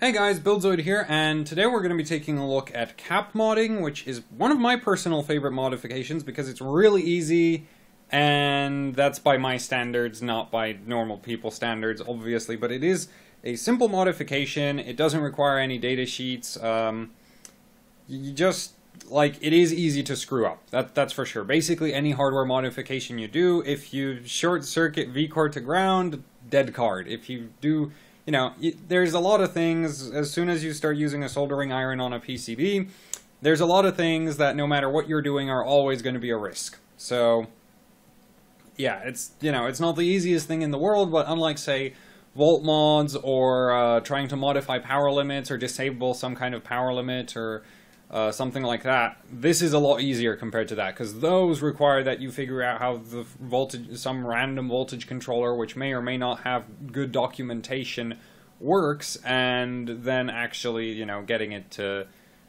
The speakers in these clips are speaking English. Hey guys, Buildzoid here, and today we're going to be taking a look at cap modding, which is one of my personal favorite modifications because it's really easy, and that's by my standards, not by normal people standards, obviously, but it is a simple modification. It doesn't require any data sheets. You just, like, it is easy to screw up. That's for sure. Basically, any hardware modification you do, if you short circuit V-Core to ground, dead card. If you do... You know, there's a lot of things, as soon as you start using a soldering iron on a PCB, there's a lot of things that no matter what you're doing are always going to be a risk. So, yeah, it's, you know, it's not the easiest thing in the world, but unlike, say, volt mods or trying to modify power limits or disable some kind of power limit or something like that, this is a lot easier compared to that, because those require that you figure out how the voltage, some random voltage controller, which may or may not have good documentation, works, and then actually, you know, getting it to,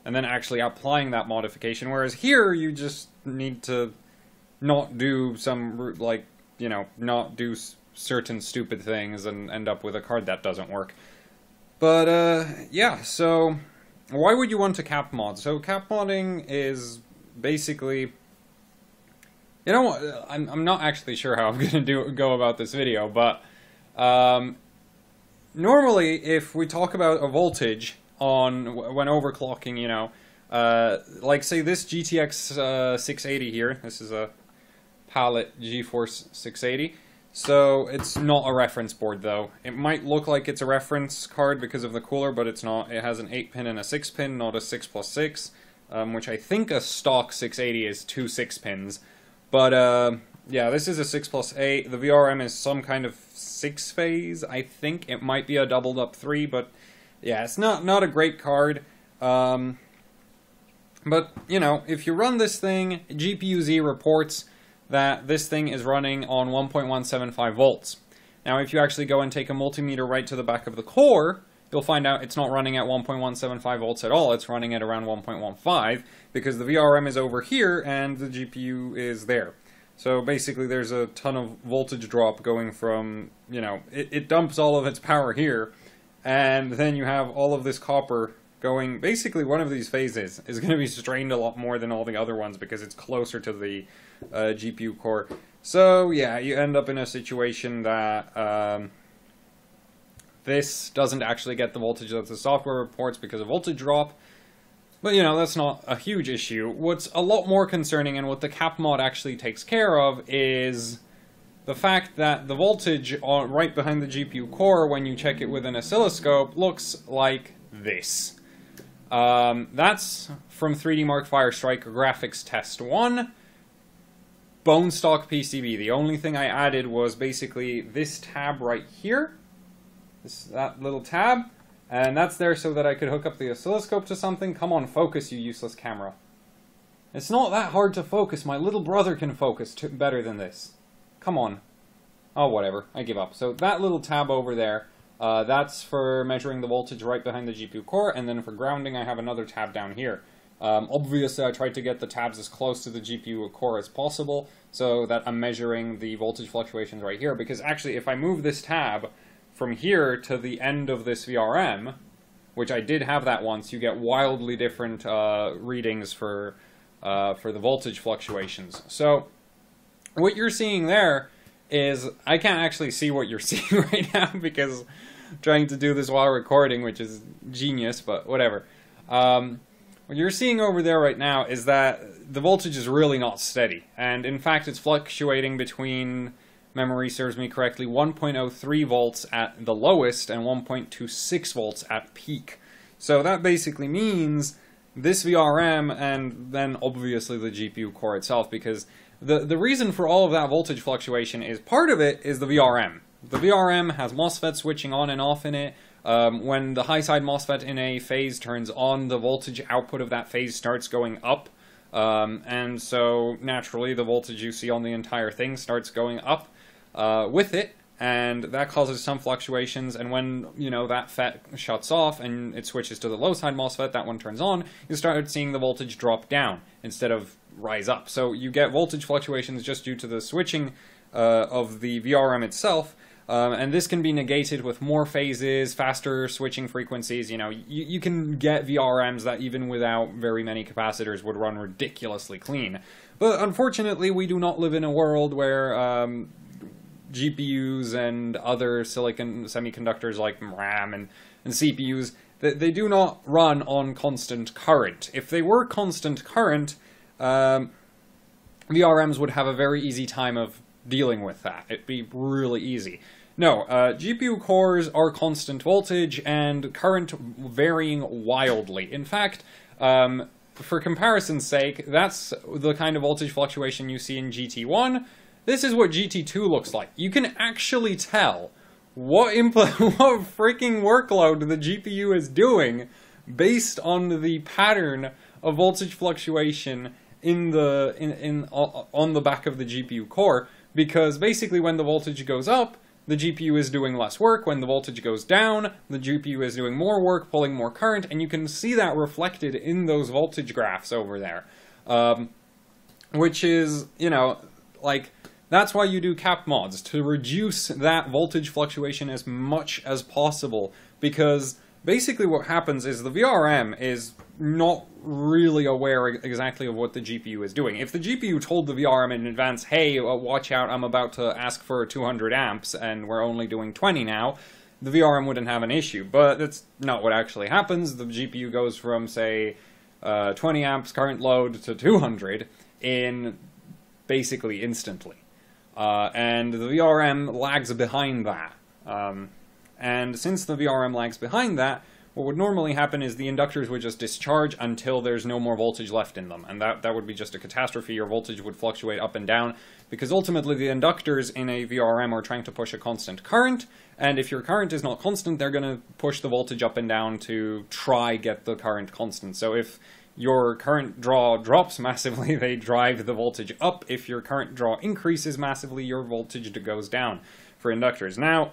and then actually applying that modification, whereas here, you just need to not do some, like, you know, not do certain stupid things and end up with a card that doesn't work. But, yeah, so... Why would you want to cap mod? So cap modding is basically, you know, I'm not actually sure how I'm going to go about this video, but normally if we talk about a voltage on when overclocking, you know, like say this GTX 680 here, this is a Palit GeForce 680. So it's not a reference board though. It might look like it's a reference card because of the cooler, but it's not. It has an 8-pin and a 6-pin, not a 6+6, which I think a stock 680 is two 6-pins. But yeah, this is a 6+8. The VRM is some kind of 6-phase, I think. It might be a doubled up 3, but yeah, it's not a great card. But, you know, if you run this thing, GPU-Z reports that this thing is running on 1.175 volts. Now, if you actually go and take a multimeter right to the back of the core, you'll find out it's not running at 1.175 volts at all. It's running at around 1.15 because the VRM is over here and the GPU is there. So basically, there's a ton of voltage drop going from, you know, it dumps all of its power here, and then you have all of this copper going. Basically, one of these phases is going to be strained a lot more than all the other ones because it's closer to the GPU core. So yeah, you end up in a situation that this doesn't actually get the voltage that the software reports because of voltage drop. But, you know, that's not a huge issue. What's a lot more concerning, and what the cap mod actually takes care of, is the fact that the voltage right behind the GPU core, when you check it with an oscilloscope, looks like this. That's from 3DMark Firestrike Graphics Test 1. Bone stock PCB. The only thing I added was basically this tab right here. That little tab. And that's there so that I could hook up the oscilloscope to something. Come on, focus, you useless camera. It's not that hard to focus. My little brother can focus better than this. Come on. Oh, whatever. I give up. So that little tab over there. That's for measuring the voltage right behind the GPU core, and then for grounding I have another tab down here. Obviously I tried to get the tabs as close to the GPU core as possible, so that I'm measuring the voltage fluctuations right here, because actually if I move this tab from here to the end of this VRM, which I did have that once, you get wildly different readings for the voltage fluctuations. So what you're seeing there is, I can't actually see what you're seeing right now because I'm trying to do this while recording, which is genius, but whatever. What you're seeing over there right now is that the voltage is really not steady. And in fact, it's fluctuating between, memory serves me correctly, 1.03 volts at the lowest and 1.26 volts at peak. So that basically means this VRM and then obviously the GPU core itself, because the reason for all of that voltage fluctuation is, part of it is the VRM. The VRM has MOSFET switching on and off in it. When the high side MOSFET in a phase turns on, the voltage output of that phase starts going up. And so naturally the voltage you see on the entire thing starts going up with it. And that causes some fluctuations, and when, you know, that FET shuts off and it switches to the low side MOSFET, that one turns on, you start seeing the voltage drop down instead of rise up. So you get voltage fluctuations just due to the switching of the VRM itself, And this can be negated with more phases, faster switching frequencies. You know, you can get VRMs that even without very many capacitors would run ridiculously clean. But unfortunately, we do not live in a world where GPUs and other silicon semiconductors like RAM and CPUs, they do not run on constant current. If they were constant current, VRMs would have a very easy time of dealing with that. It'd be really easy. No, GPU cores are constant voltage and current varying wildly. In fact, for comparison's sake, that's the kind of voltage fluctuation you see in GT1. This is what GT2 looks like. You can actually tell what freaking workload the GPU is doing based on the pattern of voltage fluctuation on the back of the GPU core. Because basically when the voltage goes up, the GPU is doing less work. When the voltage goes down, the GPU is doing more work, pulling more current, and you can see that reflected in those voltage graphs over there. Which is, you know, like, that's why you do cap mods, to reduce that voltage fluctuation as much as possible. Because basically what happens is the VRM is not really aware exactly of what the GPU is doing. If the GPU told the VRM in advance, hey, watch out, I'm about to ask for 200 amps and we're only doing 20 now, the VRM wouldn't have an issue. But that's not what actually happens. The GPU goes from, say, 20 amps current load to 200 in basically instantly. And the VRM lags behind that. And since the VRM lags behind that, what would normally happen is the inductors would just discharge until there's no more voltage left in them. And that would be just a catastrophe. Your voltage would fluctuate up and down, because ultimately the inductors in a VRM are trying to push a constant current. And if your current is not constant, they're going to push the voltage up and down to try get the current constant. So if your current draw drops massively, they drive the voltage up. If your current draw increases massively, your voltage goes down for inductors. Now,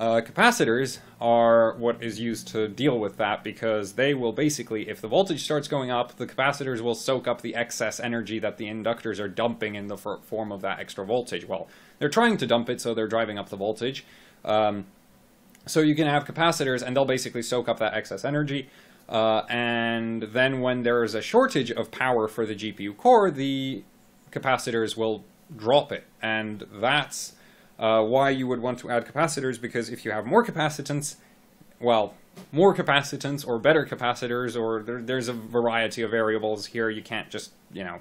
capacitors are what is used to deal with that, because they will basically, if the voltage starts going up, the capacitors will soak up the excess energy that the inductors are dumping in the form of that extra voltage. Well, they're trying to dump it, so they're driving up the voltage. So you can have capacitors, and they'll basically soak up that excess energy. And then when there is a shortage of power for the GPU core, the capacitors will drop it. And that's why you would want to add capacitors, because if you have more capacitance, well, more capacitance or better capacitors, or there's a variety of variables here. You can't just, you know,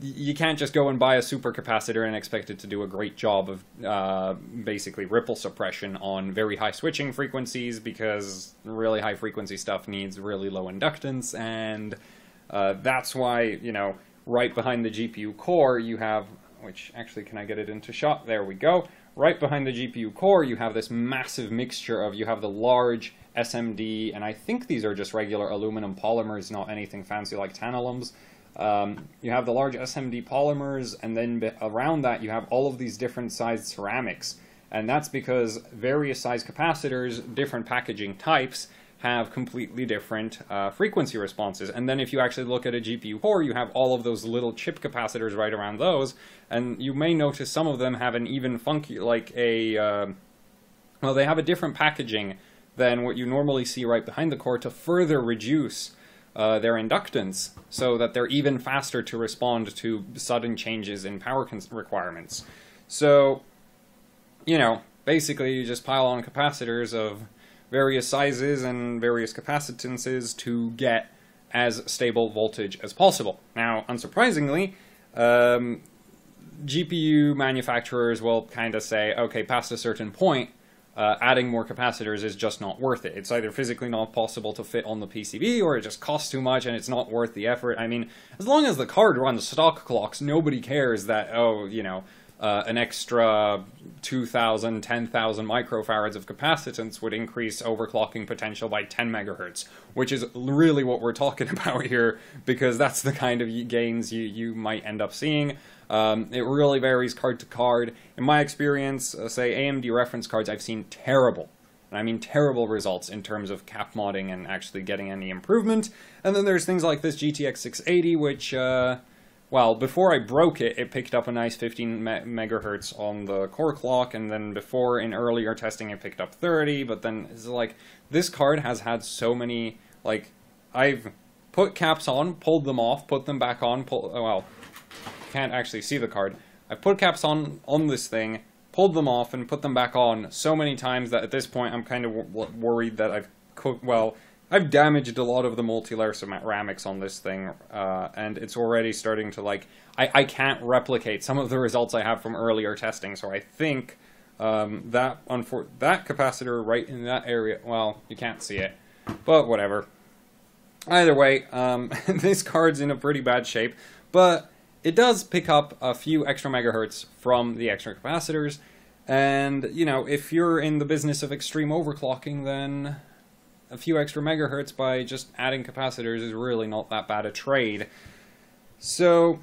you can't just go and buy a super capacitor and expect it to do a great job of basically ripple suppression on very high switching frequencies, because really high frequency stuff needs really low inductance, and that's why, you know, right behind the GPU core you have, which actually, can I get it into shot? There we go. Right behind the GPU core, you have this massive mixture of, you have the large SMD, and I think these are just regular aluminum polymers, not anything fancy like tantalums. You have the large SMD polymers, and then around that you have all of these different sized ceramics. And that's because various size capacitors, different packaging types, have completely different frequency responses. And then if you actually look at a GPU core, you have all of those little chip capacitors right around those, and you may notice some of them have an even funky, like a, well, they have a different packaging than what you normally see right behind the core to further reduce their inductance, so that they're even faster to respond to sudden changes in power requirements. So, you know, basically you just pile on capacitors of various sizes and various capacitances to get as stable voltage as possible. Now, unsurprisingly, GPU manufacturers will kind of say, okay, past a certain point, adding more capacitors is just not worth it. It's either physically not possible to fit on the PCB, or it just costs too much and it's not worth the effort. I mean, as long as the card runs stock clocks, nobody cares that, oh, you know, an extra 2,000, 10,000 microfarads of capacitance would increase overclocking potential by 10 megahertz, which is really what we're talking about here, because that's the kind of gains you might end up seeing. It really varies card to card. In my experience, say AMD reference cards, I've seen terrible, and I mean terrible results in terms of cap modding and actually getting any improvement. And then there's things like this GTX 680, which well, before I broke it, it picked up a nice 15 megahertz on the core clock, and then before in earlier testing it picked up 30, but then it's like, this card has had so many, like, I've put caps on, pulled them off, put them back on, well, can't actually see the card. I put caps on this thing, pulled them off, and put them back on so many times that at this point I'm kind of worried that I've cooked, well, I've damaged a lot of the multi-layer ceramics on this thing, and it's already starting to, like, I can't replicate some of the results I have from earlier testing, so I think that capacitor right in that area, well, you can't see it, but whatever. Either way, this card's in a pretty bad shape, but it does pick up a few extra megahertz from the extra capacitors, and, you know, if you're in the business of extreme overclocking, then a few extra megahertz by just adding capacitors is really not that bad a trade. So,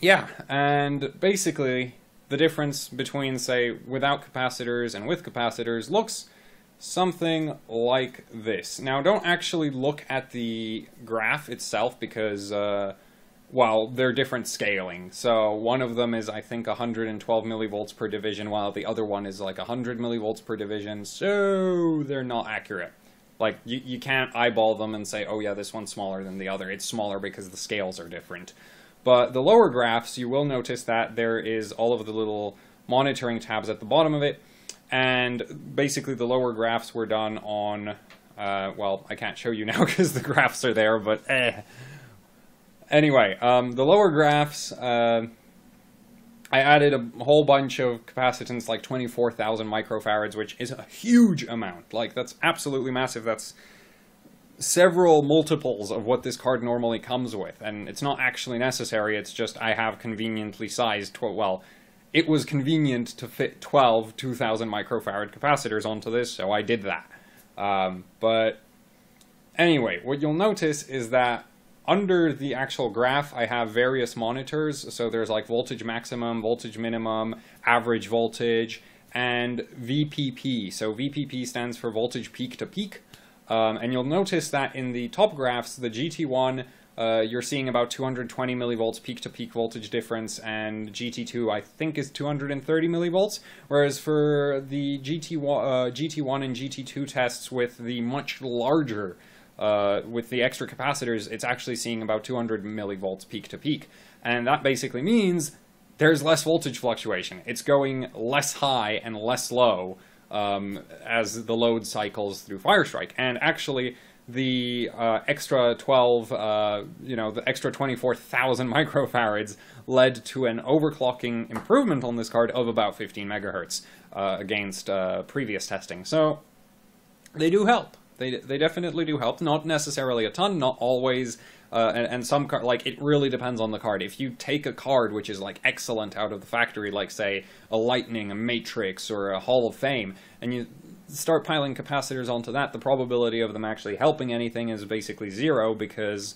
yeah, and basically, the difference between, say, without capacitors and with capacitors looks something like this. Now, don't actually look at the graph itself because, well, they're different scaling. So one of them is, I think, 112 millivolts per division, while the other one is like 100 millivolts per division. So they're not accurate. Like, you can't eyeball them and say, oh yeah, this one's smaller than the other. It's smaller because the scales are different. But the lower graphs, you will notice that there is all of the little monitoring tabs at the bottom of it. And basically the lower graphs were done on, well, I can't show you now because the graphs are there, but Anyway, the lower graphs, I added a whole bunch of capacitance, like 24,000 microfarads, which is a huge amount. Like, that's absolutely massive. That's several multiples of what this card normally comes with, and it's not actually necessary. It's just I have conveniently sized, well, it was convenient to fit 12 2,000 microfarad capacitors onto this, so I did that. But anyway, what you'll notice is that under the actual graph, I have various monitors. So there's like voltage maximum, voltage minimum, average voltage, and VPP. So VPP stands for voltage peak to peak. And you'll notice that in the top graphs, the GT1, you're seeing about 220 millivolts peak-to-peak voltage difference, and GT2, I think, is 230 millivolts, whereas for the GT1 and GT2 tests with the much larger, with the extra capacitors, it's actually seeing about 200 millivolts peak-to-peak. And that basically means there's less voltage fluctuation. It's going less high and less low as the load cycles through Firestrike. And actually, the extra 24,000 microfarads led to an overclocking improvement on this card of about 15 megahertz against previous testing. So they do help. They definitely do help. Not necessarily a ton, not always. And some card, like, it really depends on the card. If you take a card which is, like, excellent out of the factory, like, say, a Lightning, a Matrix, or a Hall of Fame, and you start piling capacitors onto that, the probability of them actually helping anything is basically zero because,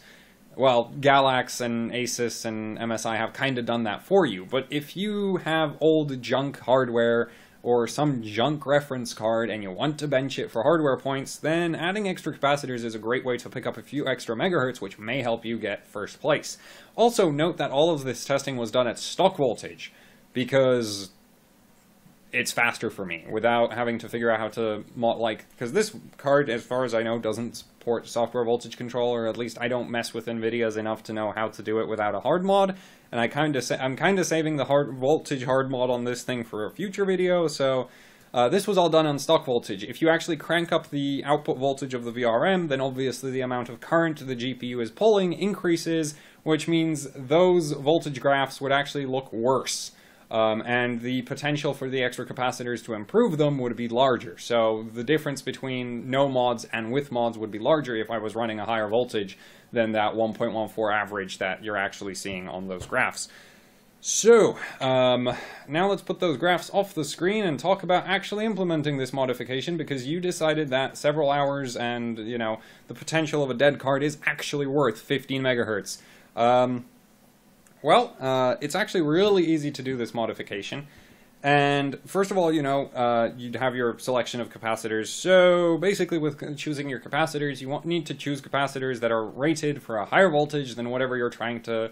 well, Galax and Asus and MSI have kind of done that for you. But if you have old junk hardware or some junk reference card and you want to bench it for hardware points, then adding extra capacitors is a great way to pick up a few extra megahertz, which may help you get first place. Also, note that all of this testing was done at stock voltage, because it's faster for me, without having to figure out how to, like, because this card, as far as I know, doesn't support software voltage control, or at least I don't mess with NVIDIA's enough to know how to do it without a hard mod, and I'm kind of saving the voltage hard mod on this thing for a future video, so this was all done on stock voltage. If you actually crank up the output voltage of the VRM, then obviously the amount of current the GPU is pulling increases, which means those voltage graphs would actually look worse. And the potential for the extra capacitors to improve them would be larger. So the difference between no mods and with mods would be larger if I was running a higher voltage than that 1.14 average that you're actually seeing on those graphs. So, now let's put those graphs off the screen and talk about actually implementing this modification, because you decided that several hours and, you know, the potential of a dead card is actually worth 15 megahertz. Well, it's actually really easy to do this modification. And first of all, you know, you'd have your selection of capacitors. So basically with choosing your capacitors, you need to choose capacitors that are rated for a higher voltage than whatever you're trying to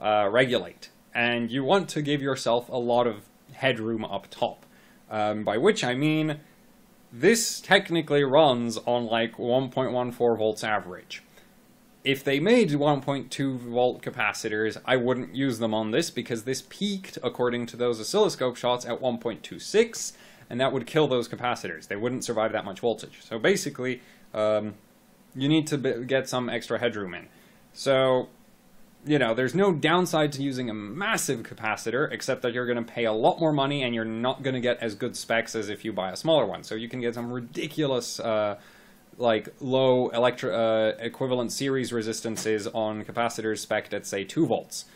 regulate, and you want to give yourself a lot of headroom up top, by which I mean this technically runs on like 1.14 volts average. If they made 1.2 volt capacitors, I wouldn't use them on this because this peaked, according to those oscilloscope shots, at 1.26, and that would kill those capacitors. They wouldn't survive that much voltage. So basically, you need to get some extra headroom in. So, you know, there's no downside to using a massive capacitor, except that you're going to pay a lot more money and you're not going to get as good specs as if you buy a smaller one. So you can get some ridiculous, like low equivalent series resistances on capacitors spec'd at say 2 volts,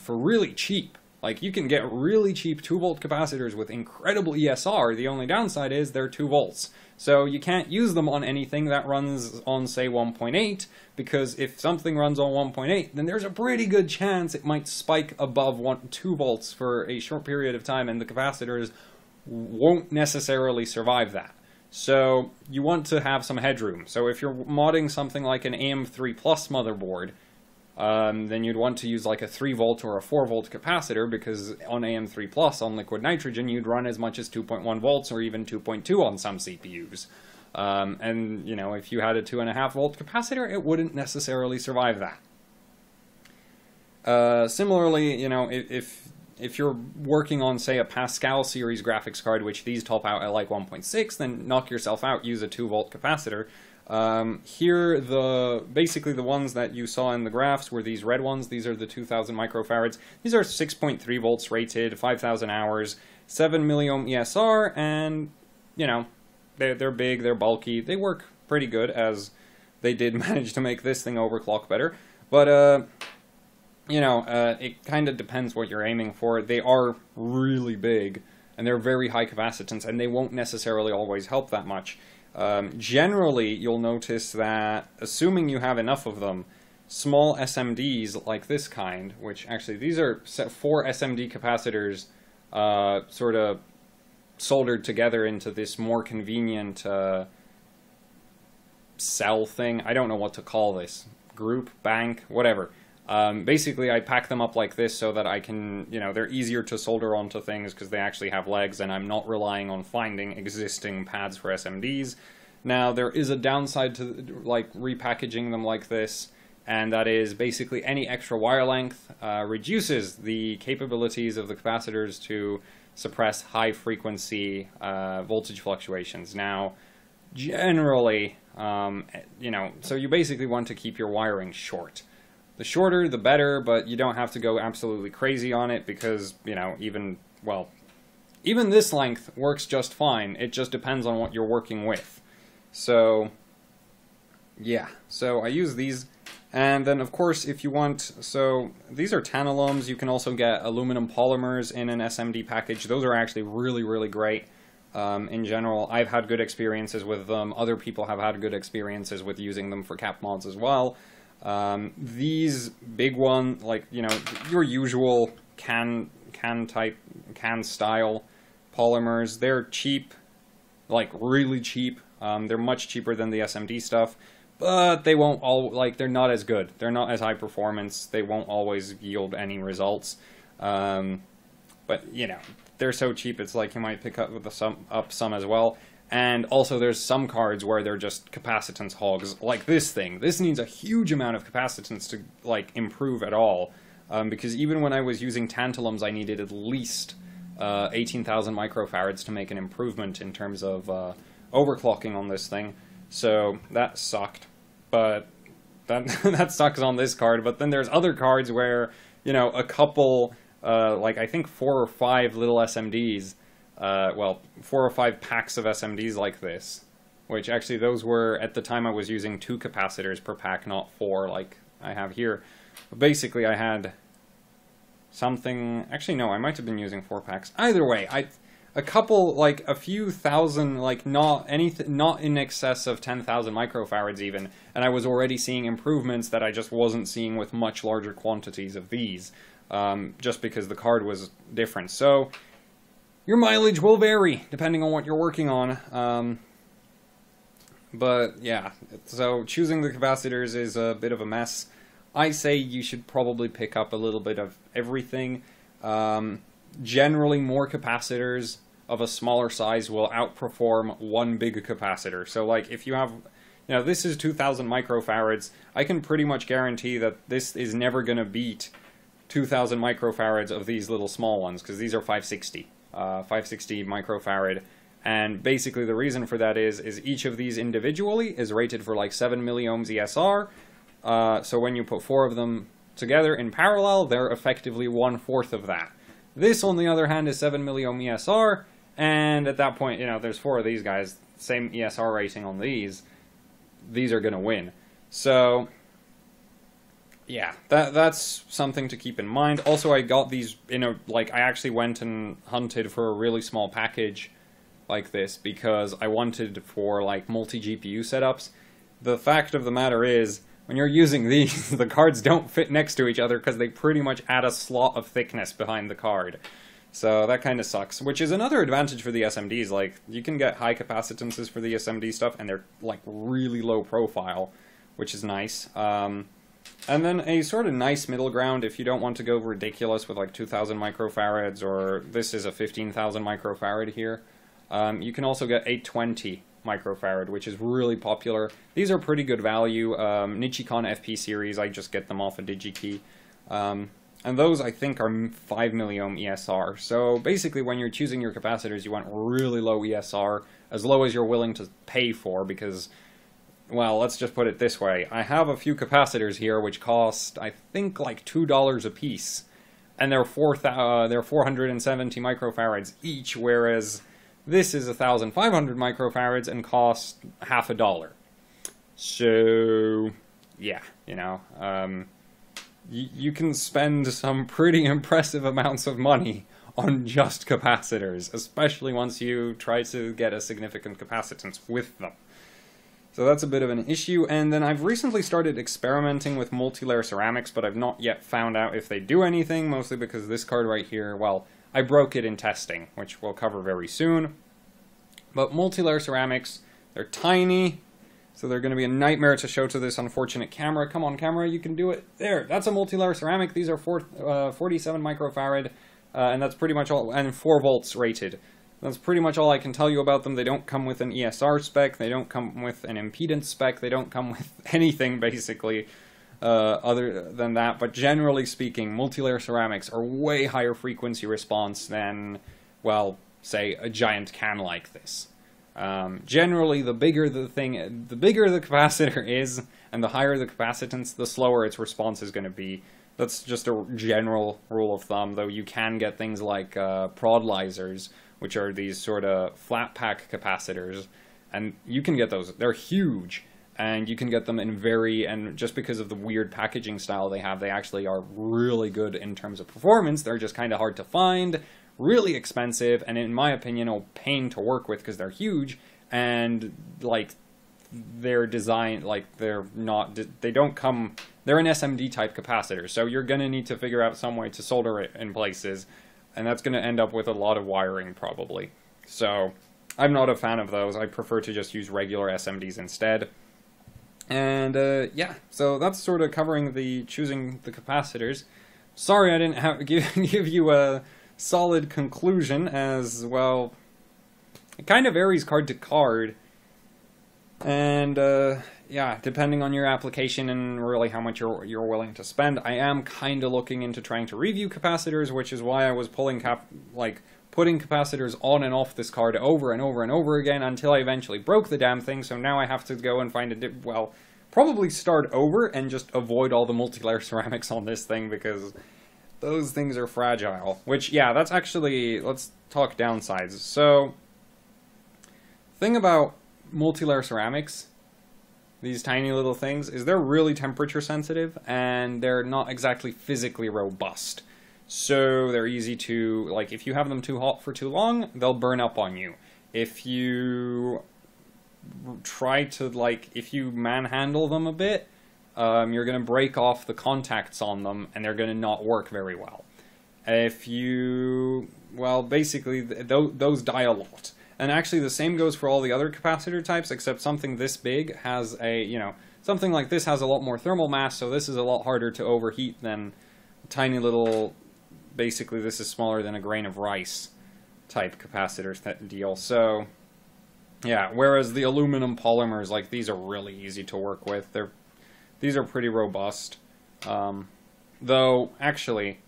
for really cheap. Like you can get really cheap 2 volt capacitors with incredible ESR. The only downside is they're 2 volts. So you can't use them on anything that runs on say 1.8, because if something runs on 1.8, then there's a pretty good chance it might spike above 2 volts for a short period of time, and the capacitors won't necessarily survive that. So you want to have some headroom. So if you're modding something like an AM3+ motherboard, then you'd want to use like a 3 volt or a 4 volt capacitor, because on AM3+ on liquid nitrogen, you'd run as much as 2.1 volts or even 2.2 on some CPUs. And, you know, if you had a 2.5 volt capacitor, it wouldn't necessarily survive that. Similarly, you know, if you're working on, say, a Pascal series graphics card, which these top out at like 1.6, then knock yourself out, use a 2 volt capacitor. Here, basically the ones that you saw in the graphs were these red ones. These are the 2000 microfarads. These are 6.3 volts rated, 5,000 hours, 7 milliohm ESR, and, you know, they're big, they're bulky, they work pretty good, as they did manage to make this thing overclock better. But, you know, it kind of depends what you're aiming for. They are really big, and they're very high capacitance, and they won't necessarily always help that much. Generally, you'll notice that, assuming you have enough of them, small SMDs like this kind, which actually, these are 4 SMD capacitors sort of soldered together into this more convenient cell thing. I don't know what to call this. Group, bank, whatever. Basically, I pack them up like this so that I can, you know, they're easier to solder onto things because they actually have legs, and I'm not relying on finding existing pads for SMDs. Now, there is a downside to, like, repackaging them like this, and that is basically any extra wire length reduces the capabilities of the capacitors to suppress high-frequency voltage fluctuations. Now, generally, you know, so you basically want to keep your wiring short. The shorter, the better, but you don't have to go absolutely crazy on it because, you know, even this length works just fine. It just depends on what you're working with. So, yeah. So I use these. And then, of course, if you want, so these are tantalums. You can also get aluminum polymers in an SMD package. Those are actually really, really great. In general, I've had good experiences with them. Other people have had good experiences with using them for cap mods as well. These big one, like, you know, your usual can style polymers, they're cheap, like really cheap. They're much cheaper than the SMD stuff, but they won't all, like, they're not as good. They're not as high performance. They won't always yield any results. But, you know, they're so cheap. It's like you might pick up some as well. And also there's some cards where they're just capacitance hogs, like this thing. This needs a huge amount of capacitance to, like, improve at all. Because even when I was using tantalums, I needed at least 18,000 microfarads to make an improvement in terms of overclocking on this thing. So that sucked. But that, that sucks on this card. But then there's other cards where, you know, a couple, like I think 4 or 5 little SMDs, well, 4 or 5 packs of SMDs like this, which actually those were, at the time I was using 2 capacitors per pack, not 4 like I have here. But basically I had something, actually no, I might have been using 4 packs. Either way, a couple, like a few thousand, like not in excess of 10,000 microfarads even, and I was already seeing improvements that I just wasn't seeing with much larger quantities of these, just because the card was different. So, your mileage will vary depending on what you're working on, but yeah, so choosing the capacitors is a bit of a mess. I say you should probably pick up a little bit of everything. Generally, more capacitors of a smaller size will outperform one big capacitor. So, like, if you have... Now, this is 2,000 microfarads. I can pretty much guarantee that this is never going to beat 2,000 microfarads of these little small ones, because these are 560. 560 microfarad. And basically the reason for that is each of these individually is rated for like 7 milliohms ESR. So when you put four of them together in parallel, they're effectively 1/4 of that. This, on the other hand, is 7 milliohm ESR. And at that point, you know, there's four of these guys, same ESR rating on these. These are going to win. So, yeah, that's something to keep in mind. Also, I got these, you know, like, I actually went and hunted for a really small package like this because I wanted for, like, multi-GPU setups. The fact of the matter is, when you're using these, the cards don't fit next to each other because they pretty much add a slot of thickness behind the card. So that kind of sucks, which is another advantage for the SMDs. Like, you can get high capacitances for the SMD stuff, and they're, like, really low profile, which is nice. And then a sort of nice middle ground if you don't want to go ridiculous with, like, 2,000 microfarads, or this is a 15,000 microfarad here. You can also get 820 microfarad, which is really popular. These are pretty good value. Nichicon FP series, I just get them off of DigiKey. And those, I think, are 5 milliohm ESR. So basically, when you're choosing your capacitors, you want really low ESR, as low as you're willing to pay for, because, well, let's just put it this way. I have a few capacitors here which cost, I think, like $2 a piece, and they're 470 microfarads each, whereas this is 1,500 microfarads and costs $0.50. So, yeah, you know... You can spend some pretty impressive amounts of money on just capacitors, especially once you try to get a significant capacitance with them. So that's a bit of an issue, and then I've recently started experimenting with multi-layer ceramics, but I've not yet found out if they do anything, mostly because this card right here, well, I broke it in testing, which we'll cover very soon. But multi-layer ceramics, they're tiny, so they're going to be a nightmare to show to this unfortunate camera. Come on, camera, you can do it. There, that's a multi-layer ceramic. These are 47 microfarad, and that's pretty much all, and 4 volts rated. That's pretty much all I can tell you about them. They don't come with an ESR spec. They don't come with an impedance spec. They don't come with anything, basically, other than that. But generally speaking, multi-layer ceramics are way higher frequency response than, well, say, a giant can like this. Generally, the bigger the capacitor is, and the higher the capacitance, the slower its response is going to be. That's just a general rule of thumb, though you can get things like prodlizers, which are these sort of flat pack capacitors, and you can get those. They're huge, and you can get them in and just because of the weird packaging style they have, they actually are really good in terms of performance. They're just kind of hard to find. Really expensive, and in my opinion, a pain to work with because they're huge, and like their design, like they don't come. They're an SMD type capacitor, so you're gonna need to figure out some way to solder it in places, and that's gonna end up with a lot of wiring probably. So I'm not a fan of those. I prefer to just use regular SMDs instead. And yeah, so that's sort of covering the choosing the capacitors. Sorry, I didn't give you a solid conclusion, as well, it kind of varies card to card, and yeah, depending on your application and really how much you're willing to spend. I am kind of looking into trying to review capacitors, which is why I was putting capacitors on and off this card over and over and over again until I eventually broke the damn thing. So now I have to go and find a well, probably start over and just avoid all the multi-layer ceramics on this thing, because those things are fragile. Which, yeah, that's actually... Let's talk downsides. So, thing about multi-layer ceramics, these tiny little things, is they're really temperature sensitive, and they're not exactly physically robust. So, they're easy to... Like, if you have them too hot for too long, they'll burn up on you. If you try to, like... If you manhandle them a bit... you're going to break off the contacts on them, and they're going to not work very well. If you... Well, basically, those die a lot. And actually, the same goes for all the other capacitor types, except something this big has a, you know, Something like this has a lot more thermal mass, so this is a lot harder to overheat than a tiny little, basically this is smaller than a grain of rice type capacitors that deal. So yeah, whereas the aluminum polymers, like these are really easy to work with. These are pretty robust. Though actually,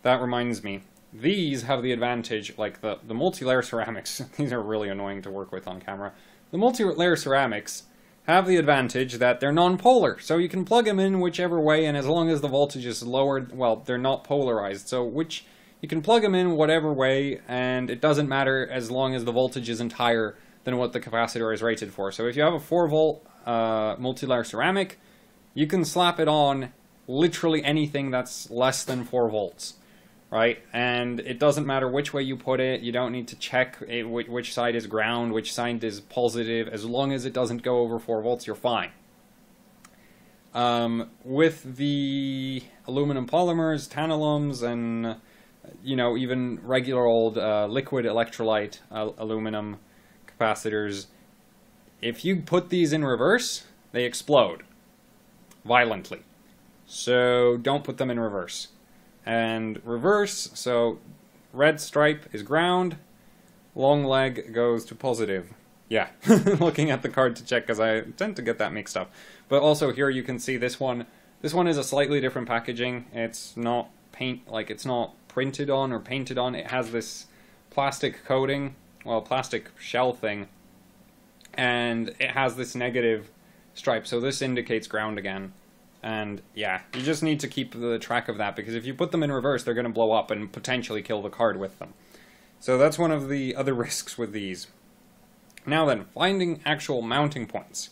that reminds me, these have the advantage, like the multi-layer ceramics, these are really annoying to work with on camera. The multi-layer ceramics have the advantage that they're non-polar, so you can plug them in whichever way, and as long as the voltage is lower, well, they're not polarized, so which you can plug them in whatever way, and it doesn't matter as long as the voltage isn't higher than what the capacitor is rated for. So if you have a 4-volt multi-layer ceramic, you can slap it on literally anything that's less than 4 volts, right? And it doesn't matter which way you put it. You don't need to check it, which side is ground, which side is positive. As long as it doesn't go over 4 volts, you're fine. With the aluminum polymers, tantalums, and you know, even regular old liquid electrolyte aluminum capacitors, if you put these in reverse, they explode violently. So don't put them in reverse. And reverse, so red stripe is ground, long leg goes to positive. Yeah, looking at the card to check because I tend to get that mixed up. But also here you can see this one. This one is a slightly different packaging. It's not paint, like it's not printed on or painted on. It has this plastic coating, well, plastic shell thing, and it has this negative stripe. So this indicates ground again. And yeah, you just need to keep the track of that, because if you put them in reverse, they're going to blow up and potentially kill the card with them. So that's one of the other risks with these. Now then, finding actual mounting points.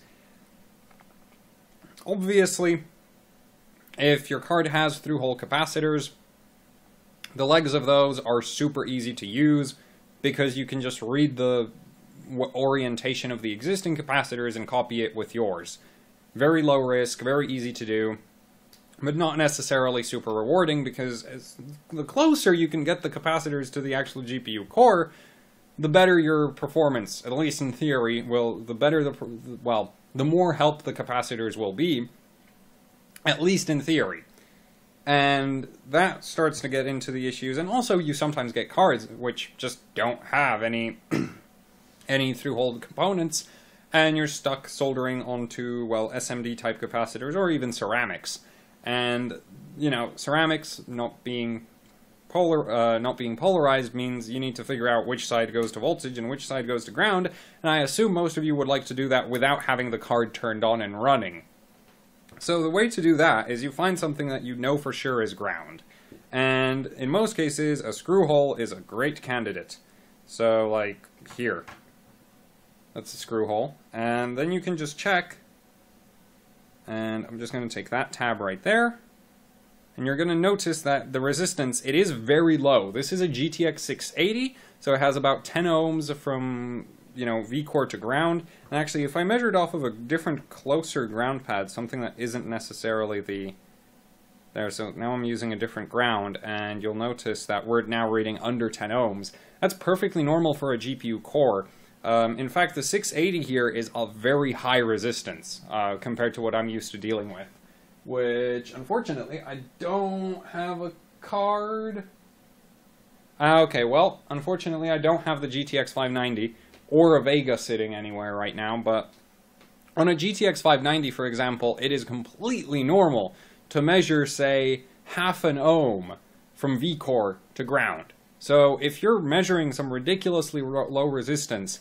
Obviously, if your card has through-hole capacitors, the legs of those are super easy to use, because you can just read the orientation of the existing capacitors and copy it with yours. Very low risk, very easy to do, but not necessarily super rewarding, because as the closer you can get the capacitors to the actual GPU core, the better your performance, at least in theory, will, the better the, well, the more help the capacitors will be, at least in theory. And that starts to get into the issues, and also you sometimes get cards which just don't have any any through-hole components, and you're stuck soldering onto, well, SMD type capacitors or even ceramics. And you know, ceramics not being polarized means you need to figure out which side goes to voltage and which side goes to ground, and I assume most of you would like to do that without having the card turned on and running. So the way to do that is you find something that you know for sure is ground. And in most cases, a screw hole is a great candidate. So like here, that's a screw hole, and then you can just check, and I'm just going to take that tab right there, and you're going to notice that the resistance, it is very low. This is a GTX 680, so it has about 10 ohms from, you know, V-Core to ground, and actually if I measured off of a different closer ground pad, something that isn't necessarily the, there, so now I'm using a different ground, and you'll notice that we're now reading under 10 ohms. That's perfectly normal for a GPU core. In fact, the 680 here is a very high resistance compared to what I'm used to dealing with, which, unfortunately, I don't have a card. Okay, well, unfortunately, I don't have the GTX 590 or a Vega sitting anywhere right now, but on a GTX 590, for example, it is completely normal to measure, say, half an ohm from V-Core to ground. So if you're measuring some ridiculously low resistance,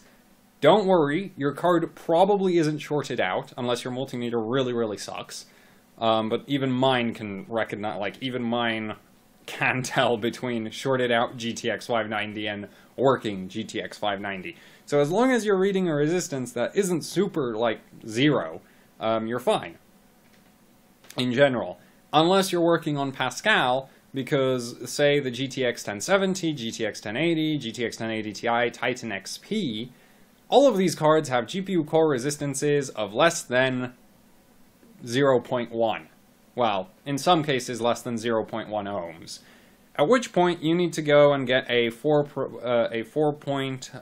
don't worry, your card probably isn't shorted out, unless your multimeter really, really sucks. But even mine can recognize, like, even mine can tell between shorted out GTX 590 and working GTX 590. So as long as you're reading a resistance that isn't super, like, zero, you're fine, in general. Unless you're working on Pascal, because, say, the GTX 1070, GTX 1080, GTX 1080 Ti, Titan XP, all of these cards have GPU core resistances of less than 0.1. Well, in some cases, less than 0.1 ohms. At which point, you need to go and get a four-point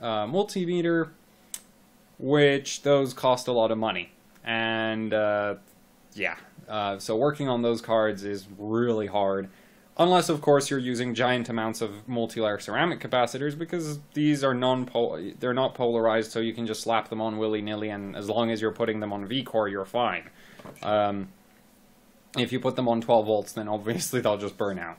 multimeter, which those cost a lot of money. and so working on those cards is really hard, unless of course you're using giant amounts of multilayer ceramic capacitors, because these are they're not polarized, so you can just slap them on willy-nilly, and as long as you're putting them on V-Core, you're fine. If you put them on 12 volts, then obviously they'll just burn out.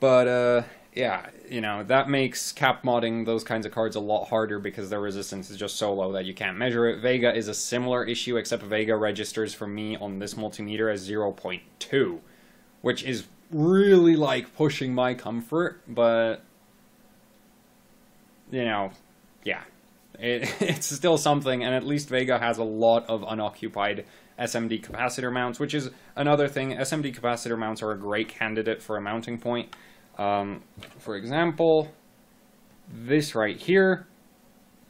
But yeah, you know, that makes cap modding those kinds of cards a lot harder because their resistance is just so low that you can't measure it. Vega is a similar issue, except Vega registers for me on this multimeter as 0.2, which is really like pushing my comfort, but you know, yeah, it's still something, and at least Vega has a lot of unoccupied SMD capacitor mounts, which is another thing. SMD capacitor mounts are a great candidate for a mounting point. For example, this right here,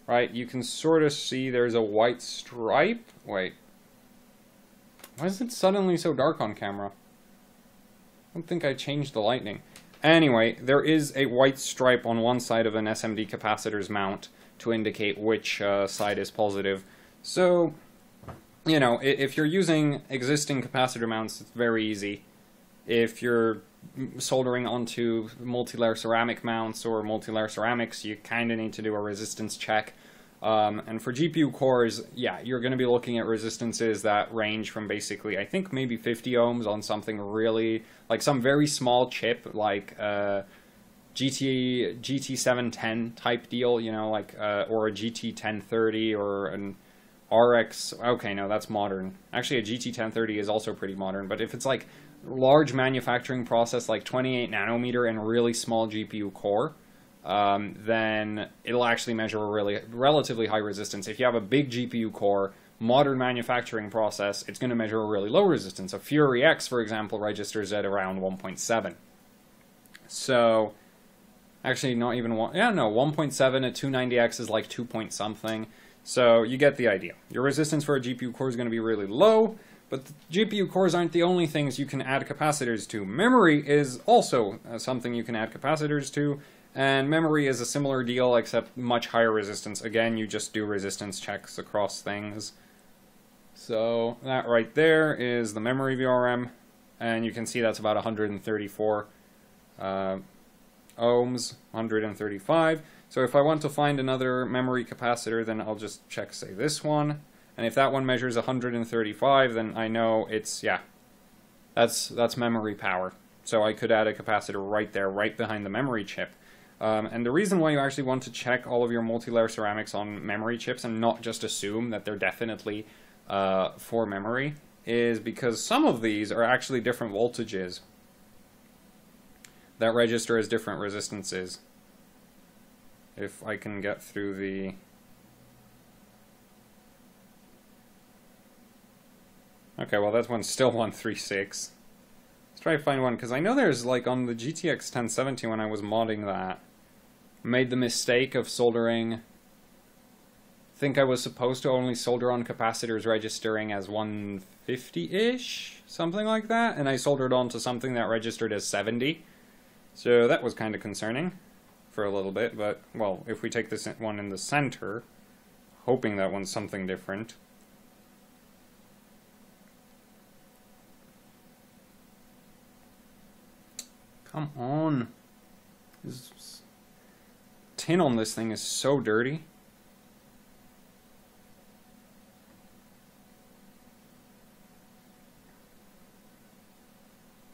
right? You can sort of see there's a white stripe. Wait, why is it suddenly so dark on camera? I don't think I changed the lighting. Anyway, there is a white stripe on one side of an SMD capacitor's mount to indicate which side is positive. So, you know, if you're using existing capacitor mounts, it's very easy. If you're soldering onto multi-layer ceramic mounts or multi-layer ceramics, you kind of need to do a resistance check. And for GPU cores, yeah, you're going to be looking at resistances that range from basically, I think, maybe 50 ohms on something really, like some very small chip, like GT 710 type deal, you know, like, or a GT 1030 or an RX, okay, no, that's modern. Actually, a GT 1030 is also pretty modern, but if it's like large manufacturing process, like 28 nanometer and really small GPU core, then it'll actually measure a really relatively high resistance. If you have a big GPU core, modern manufacturing process, it's going to measure a really low resistance. A Fury X, for example, registers at around 1.7. So, actually not even one, yeah, no, 1.7 at 290X is like 2 point something. So you get the idea. Your resistance for a GPU core is going to be really low, but the GPU cores aren't the only things you can add capacitors to. Memory is also something you can add capacitors to. And memory is a similar deal, except much higher resistance. Again, you just do resistance checks across things. So that right there is the memory VRM. And you can see that's about 134 ohms, 135. So if I want to find another memory capacitor, then I'll just check, say, this one. And if that one measures 135, then I know it's, yeah, that's memory power. So I could add a capacitor right there, right behind the memory chip. And the reason why you actually want to check all of your multi-layer ceramics on memory chips and not just assume that they're definitely for memory is because some of these are actually different voltages that register as different resistances. If I can get through the... Okay, well that one's still 136. Let's try to find one, because I know there's, like, on the GTX 1070 when I was modding that, made the mistake of soldering, I think I was supposed to only solder on capacitors registering as 150-ish, something like that, and I soldered onto something that registered as 70, so that was kind of concerning for a little bit, but, well, if we take this one in the center, hoping that one's something different. Come on. This tin on this thing is so dirty.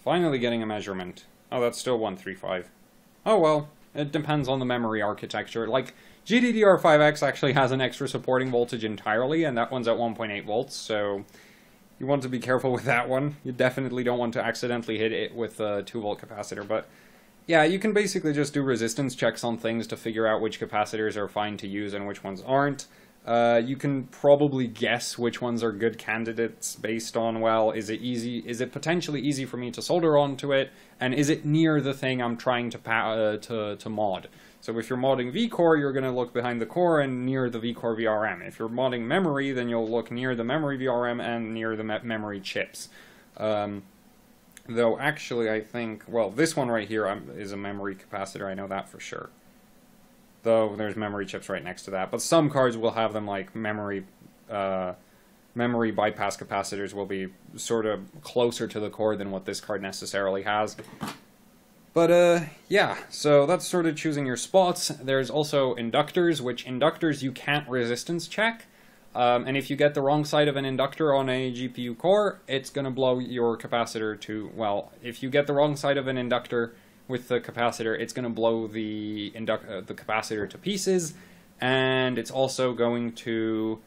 Finally getting a measurement. Oh, that's still 135. Oh well, it depends on the memory architecture. Like, GDDR5X actually has an extra supporting voltage entirely, and that one's at 1.8 volts, so you want to be careful with that one. You definitely don't want to accidentally hit it with a 2-volt capacitor, but yeah, you can basically just do resistance checks on things to figure out which capacitors are fine to use and which ones aren't. You can probably guess which ones are good candidates based on, well, is it easy? Is it potentially easy for me to solder onto it? And is it near the thing I'm trying to mod? So if you're modding V-Core, you're going to look behind the core and near the V-Core VRM. If you're modding memory, then you'll look near the memory VRM and near the memory chips. Though actually I think, well, this one right here is a memory capacitor, I know that for sure. Though there's memory chips right next to that, but some cards will have them like memory memory bypass capacitors will be sort of closer to the core than what this card necessarily has. But yeah, so that's sort of choosing your spots. There's also inductors, which inductors you can't resistance check. And if you get the wrong side of an inductor on a GPU core, it's going to blow your capacitor to, well, if you get the wrong side of an inductor with the capacitor, it's going to blow the capacitor to pieces, and it's also going to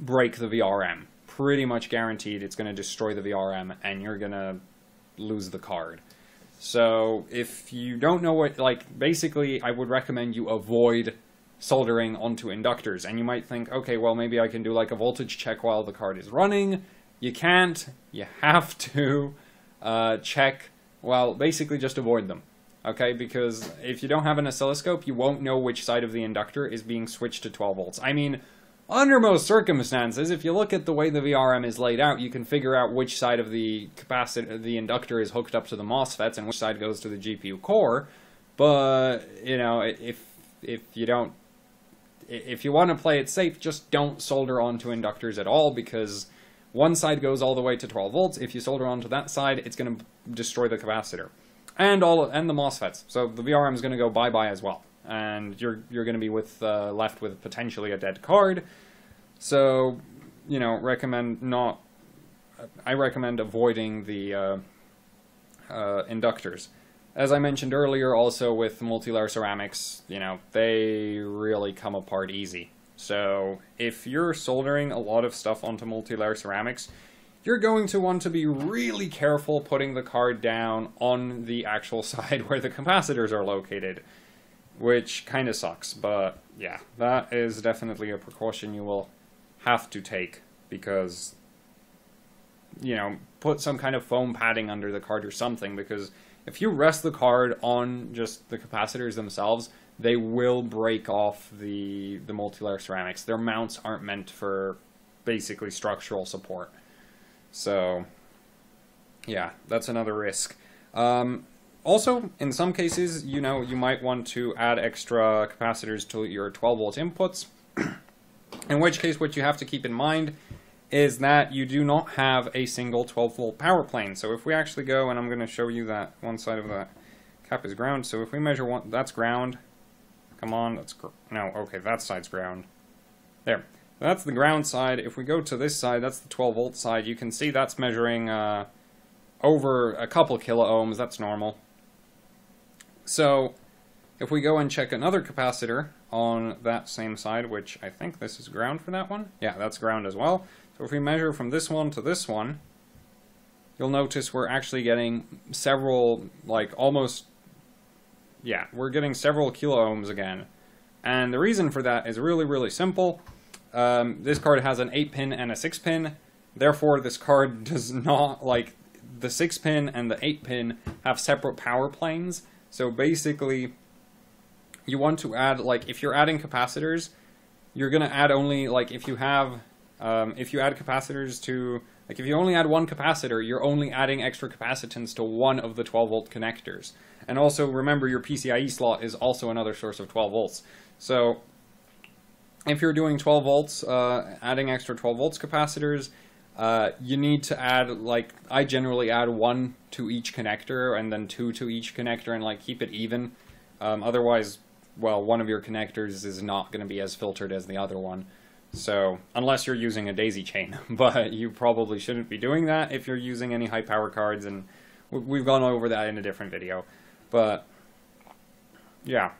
break the VRM. Pretty much guaranteed it's going to destroy the VRM, and you're going to lose the card. So if you don't know what, like, basically I would recommend you avoid soldering onto inductors. And you might think, okay, well, maybe I can do like a voltage check while the card is running. You can't. You have to check, well, basically just avoid them, okay? Because if you don't have an oscilloscope, you won't know which side of the inductor is being switched to 12 volts. I mean, under most circumstances, if you look at the way the VRM is laid out, you can figure out which side of the capacitor, the inductor is hooked up to the MOSFETs and which side goes to the GPU core. But, you know, if you don't, if you want to play it safe, just don't solder onto inductors at all, because one side goes all the way to 12 volts. If you solder onto that side, it's going to destroy the capacitor and the MOSFETs. So the VRM is going to go bye-bye as well, and you're going to be with left with potentially a dead card. So, you know, I recommend avoiding the inductors. As I mentioned earlier, also with multi-layer ceramics, you know, they really come apart easy. So if you're soldering a lot of stuff onto multi-layer ceramics, you're going to want to be really careful putting the card down on the actual side where the capacitors are located, which kind of sucks. But yeah, that is definitely a precaution you will have to take, because, you know, put some kind of foam padding under the card or something, because if you rest the card on just the capacitors themselves, they will break off the multi-layer ceramics. Their mounts aren't meant for basically structural support. So, yeah, that's another risk. Also, in some cases, you know, you might want to add extra capacitors to your 12-volt inputs, in which case what you have to keep in mind is that you do not have a single 12-volt power plane. So if we actually go, and I'm going to show you that one side of the cap is ground. So if we measure one, that's ground. Come on, that's, no, okay, that side's ground. There, that's the ground side. If we go to this side, that's the 12-volt side. You can see that's measuring over a couple kiloohms. That's normal. So if we go and check another capacitor on that same side, which I think this is ground for that one. Yeah, that's ground as well. So if we measure from this one to this one, you'll notice we're actually getting several, like almost, yeah, we're getting several kiloohms again. And the reason for that is really, really simple. This card has an 8-pin and a 6-pin. Therefore, this card does not, like, the 6-pin and the 8-pin have separate power planes. So basically, you want to add, like, if you're adding capacitors, you're going to add only, like, if you have... if you add capacitors to, like, if you only add one capacitor, you're only adding extra capacitance to one of the 12-volt connectors. And also, remember, your PCIe slot is also another source of 12 volts. So, if you're doing 12 volts, adding extra 12 volts capacitors, you need to add, like, I generally add one to each connector, and then two to each connector, and, like, keep it even. Otherwise, well, one of your connectors is not going to be as filtered as the other one. So, unless you're using a daisy chain, but you probably shouldn't be doing that if you're using any high power cards, and we've gone over that in a different video. But, yeah.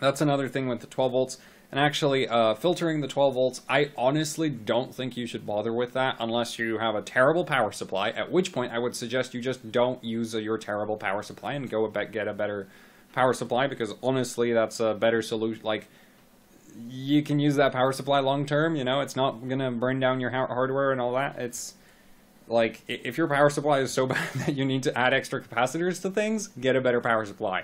That's another thing with the 12 volts. And actually, filtering the 12 volts, I honestly don't think you should bother with that unless you have a terrible power supply, at which point I would suggest you just don't use your terrible power supply and go get a better power supply, because honestly, that's a better solution. Like, you can use that power supply long term, you know, it's not going to burn down your hardware and all that. It's like, if your power supply is so bad that you need to add extra capacitors to things, get a better power supply.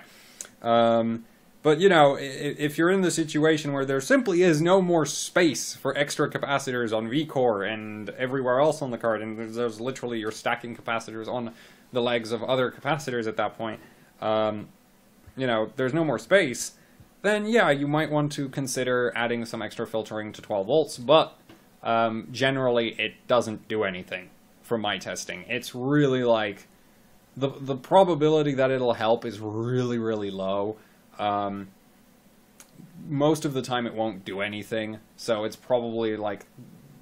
But, you know, if you're in the situation where there simply is no more space for extra capacitors on V-Core and everywhere else on the card, and there's literally you're stacking capacitors on the legs of other capacitors at that point, you know, there's no more space, then yeah, you might want to consider adding some extra filtering to 12 volts, but Generally, it doesn't do anything from my testing. It's really like, the probability that it'll help is really, really low. Most of the time it won't do anything, so it's probably like,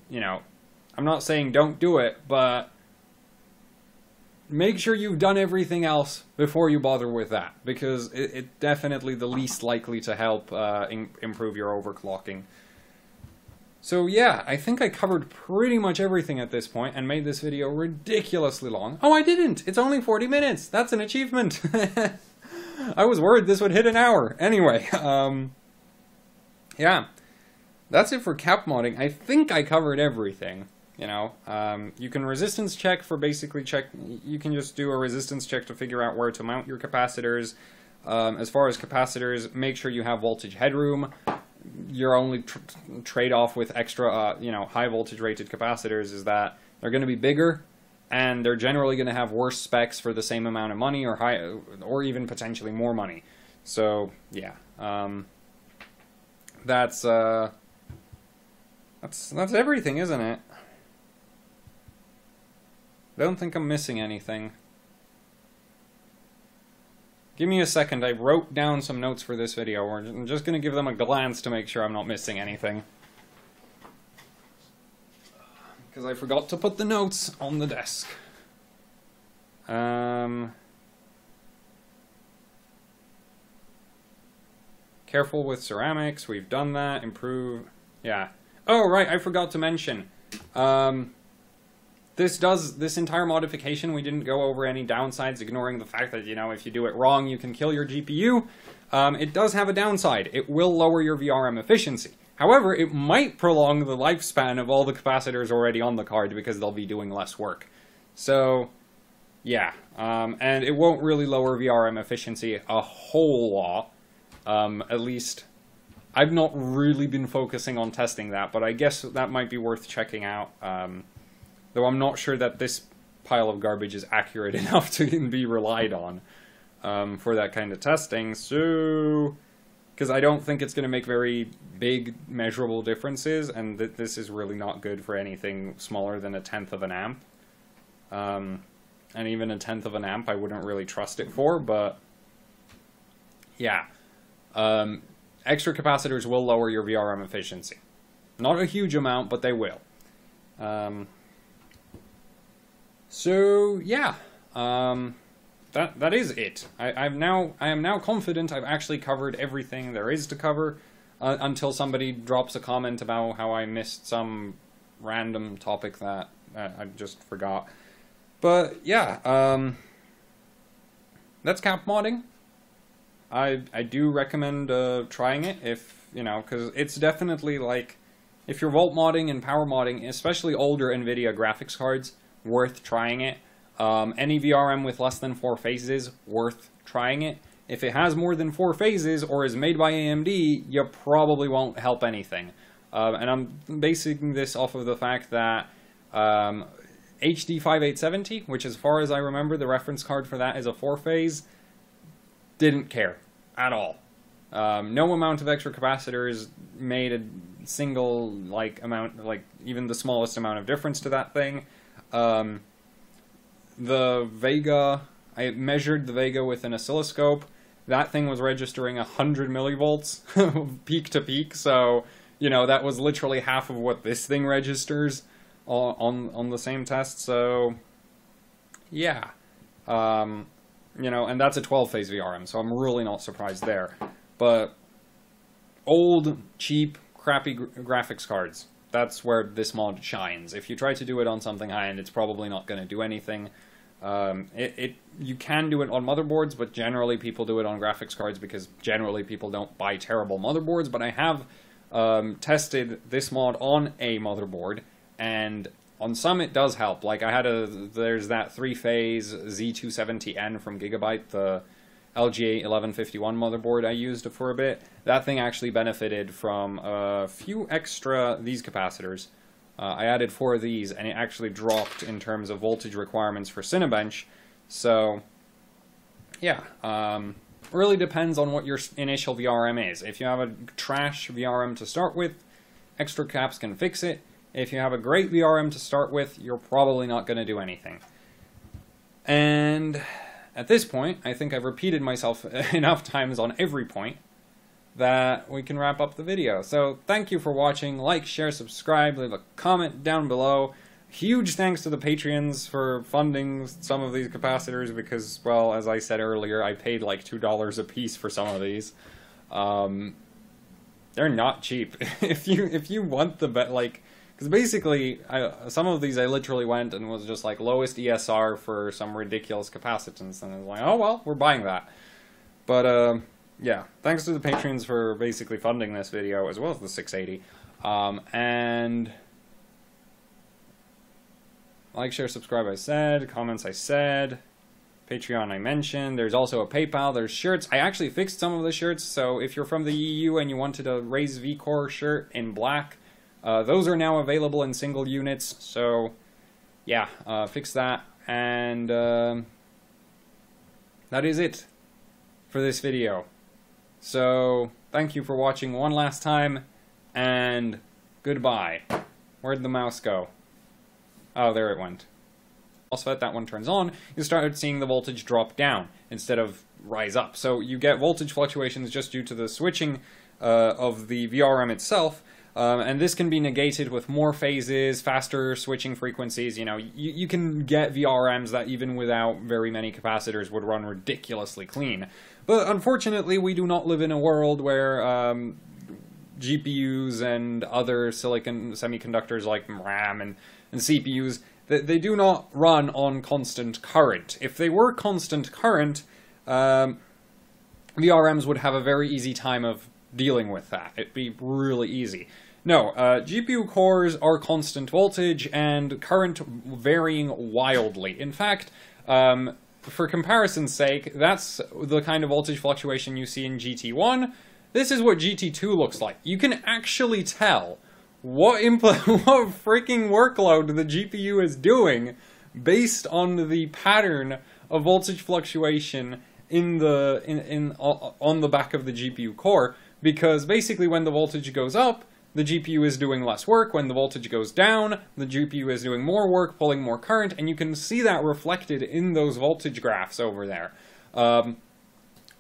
you know, I'm not saying don't do it, but make sure you've done everything else before you bother with that, because it's definitely the least likely to help improve your overclocking. So yeah, I think I covered pretty much everything at this point and made this video ridiculously long. Oh, I didn't! It's only 40 minutes! That's an achievement! I was worried this would hit an hour. Anyway, yeah. That's it for cap modding. I think I covered everything. You know, you can resistance check for basically check, you can just do a resistance check to figure out where to mount your capacitors. As far as capacitors, make sure you have voltage headroom. Your only trade-off with extra, you know, high voltage rated capacitors is that they're going to be bigger and they're generally going to have worse specs for the same amount of money, or even potentially more money. So yeah, that's everything, isn't it? I don't think I'm missing anything. Give me a second, I wrote down some notes for this video. I'm just gonna give them a glance to make sure I'm not missing anything. Because I forgot to put the notes on the desk. Careful with ceramics, we've done that. Improve, yeah. Oh, right, I forgot to mention. This entire modification, we didn't go over any downsides, ignoring the fact that, you know, if you do it wrong, you can kill your GPU. It does have a downside. It will lower your VRM efficiency. However, it might prolong the lifespan of all the capacitors already on the card because they'll be doing less work. So, yeah. And it won't really lower VRM efficiency a whole lot. At least, I've not really been focusing on testing that, but I guess that might be worth checking out. Though I'm not sure that this pile of garbage is accurate enough to be relied on for that kind of testing. So, because I don't think it's going to make very big measurable differences, and this is really not good for anything smaller than 1/10 of an amp. And even 1/10 of an amp I wouldn't really trust it for, but yeah. Extra capacitors will lower your VRM efficiency. Not a huge amount, but they will. So yeah, that is it. I am now confident I've actually covered everything there is to cover, until somebody drops a comment about how I missed some random topic that I just forgot. But yeah, that's cap modding. I do recommend trying it, if you know, because it's definitely like, if you're volt modding and power modding, especially older NVIDIA graphics cards, worth trying it. Any VRM with less than 4 phases, worth trying it. If it has more than 4 phases or is made by AMD, you probably won't help anything. And I'm basing this off of the fact that HD 5870, which as far as I remember, the reference card for that is a 4-phase, didn't care at all. No amount of extra capacitors made a single amount, even the smallest amount of difference to that thing. The Vega, I measured the Vega with an oscilloscope. That thing was registering 100 millivolts peak to peak, so, you know, that was literally half of what this thing registers on the same test, so, yeah. You know, and that's a 12-phase VRM, so I'm really not surprised there. But old, cheap, crappy graphics cards, that's where this mod shines. If you try to do it on something high-end, it's probably not going to do anything. You can do it on motherboards, but generally people do it on graphics cards because generally people don't buy terrible motherboards. But I have tested this mod on a motherboard, and on some it does help. Like I had there's that 3-phase Z270N from Gigabyte, the LGA 1151 motherboard I used for a bit. That thing actually benefited from a few extra these capacitors. I added 4 of these, and it actually dropped in terms of voltage requirements for Cinebench. So, yeah, really depends on what your initial VRM is. If you have a trash VRM to start with, extra caps can fix it. If you have a great VRM to start with, you're probably not going to do anything. And at this point, I think I've repeated myself enough times on every point that we can wrap up the video. So thank you for watching. Like, share, subscribe, leave a comment down below. Huge thanks to the Patreons for funding some of these capacitors because, well, as I said earlier, I paid like $2 a piece for some of these. They're not cheap. if you want the like, because basically some of these I literally went and was just like lowest ESR for some ridiculous capacitance, and I was like, oh well, we're buying that. But yeah, thanks to the Patreons for basically funding this video, as well as the 680. And like, share, subscribe I said, comments I said, Patreon I mentioned, there's also a PayPal, there's shirts. I actually fixed some of the shirts, so if you're from the EU and you wanted a Raise V-Core shirt in black, those are now available in single units, so yeah, fix that. And that is it for this video. So thank you for watching one last time, and goodbye. Where'd the mouse go? Oh, there it went. Also, if that one turns on, you start seeing the voltage drop down instead of rise up. So you get voltage fluctuations just due to the switching of the VRM itself, and this can be negated with more phases, faster switching frequencies. You know, you can get VRMs that even without very many capacitors would run ridiculously clean. But unfortunately, we do not live in a world where GPUs and other silicon semiconductors like RAM and CPUs, they do not run on constant current. If they were constant current, VRMs would have a very easy time of dealing with that. It'd be really easy. No, GPU cores are constant voltage and current varying wildly. In fact, for comparison's sake, that's the kind of voltage fluctuation you see in GT1. This is what GT2 looks like. You can actually tell what freaking workload the GPU is doing based on the pattern of voltage fluctuation on the back of the GPU core, because basically when the voltage goes up, the GPU is doing less work. When the voltage goes down, the GPU is doing more work, pulling more current, and you can see that reflected in those voltage graphs over there,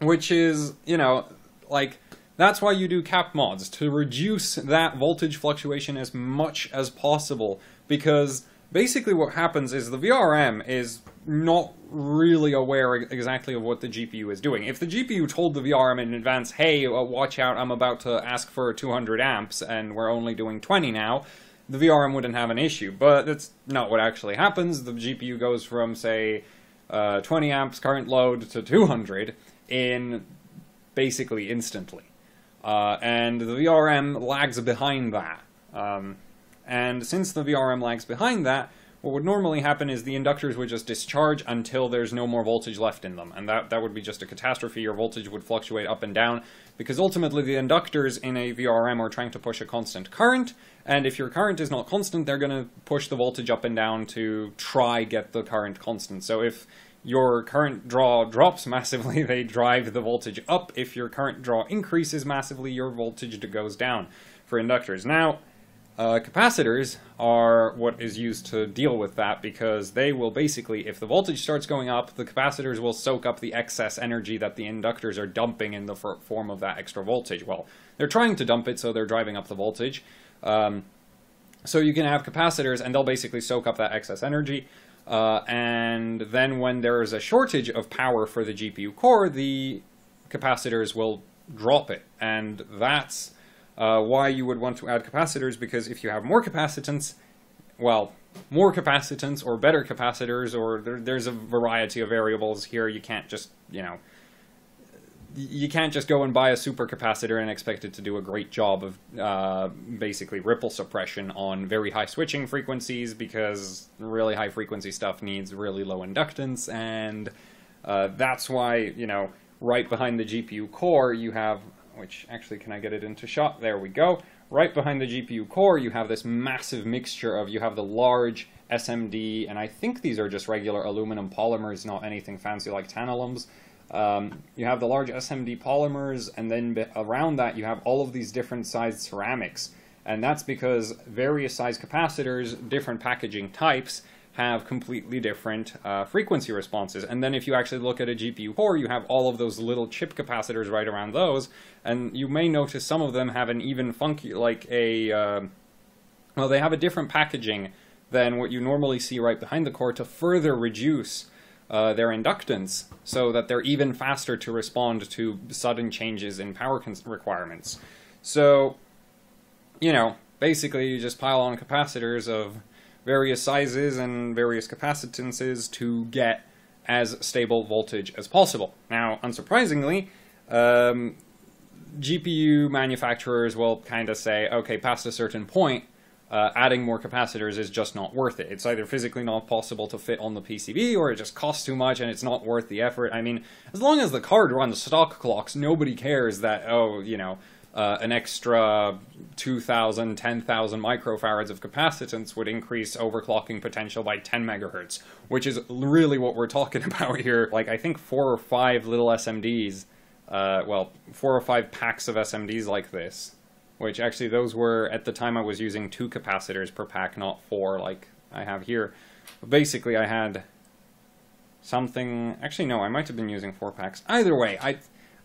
which is, you know, like, that's why you do cap mods, to reduce that voltage fluctuation as much as possible, because basically what happens is the VRM is not really aware exactly of what the GPU is doing. If the GPU told the VRM in advance, hey, watch out, I'm about to ask for 200 amps and we're only doing 20 now, the VRM wouldn't have an issue. But that's not what actually happens. The GPU goes from, say, 20 amps current load to 200 in basically instantly. And the VRM lags behind that. And since the VRM lags behind that, what would normally happen is the inductors would just discharge until there's no more voltage left in them. And that would be just a catastrophe. Your voltage would fluctuate up and down, because ultimately the inductors in a VRM are trying to push a constant current. And if your current is not constant, they're going to push the voltage up and down to try get the current constant. So if your current draw drops massively, they drive the voltage up. If your current draw increases massively, your voltage goes down for inductors. Now, capacitors are what is used to deal with that, because they will basically, if the voltage starts going up, the capacitors will soak up the excess energy that the inductors are dumping in the form of that extra voltage. Well, they're trying to dump it, so they're driving up the voltage. So you can have capacitors, and they'll basically soak up that excess energy. And then when there is a shortage of power for the GPU core, the capacitors will drop it. And that's why you would want to add capacitors, because if you have more capacitance, well, more capacitance or better capacitors, or there's a variety of variables here. You can't just, you know, you can't just go and buy a super capacitor and expect it to do a great job of basically ripple suppression on very high switching frequencies, because really high frequency stuff needs really low inductance. And that's why, you know, right behind the GPU core you have, which actually, can I get it into shot? There we go. Right behind the GPU core you have this massive mixture of, you have the large SMD, and I think these are just regular aluminum polymers, not anything fancy like tantalums. You have the large SMD polymers, and then around that you have all of these different sized ceramics. And that's because various size capacitors, different packaging types, have completely different frequency responses. And then if you actually look at a GPU core, you have all of those little chip capacitors right around those, and you may notice some of them have an even funky, like a, well, they have a different packaging than what you normally see right behind the core to further reduce their inductance so that they're even faster to respond to sudden changes in power requirements. So, you know, basically you just pile on capacitors of various sizes and various capacitances to get as stable voltage as possible. Now, unsurprisingly, GPU manufacturers will kind of say, okay, past a certain point, adding more capacitors is just not worth it. It's either physically not possible to fit on the PCB, or it just costs too much and it's not worth the effort. I mean, as long as the card runs stock clocks, nobody cares that, oh, you know, an extra 2,000, 10,000 microfarads of capacitance would increase overclocking potential by 10 megahertz, which is really what we're talking about here. Like, I think 4 or 5 little SMDs, well, 4 or 5 packs of SMDs like this, which actually those were, at the time I was using 2 capacitors per pack, not 4 like I have here. But basically I had something, actually no, I might have been using 4 packs. Either way,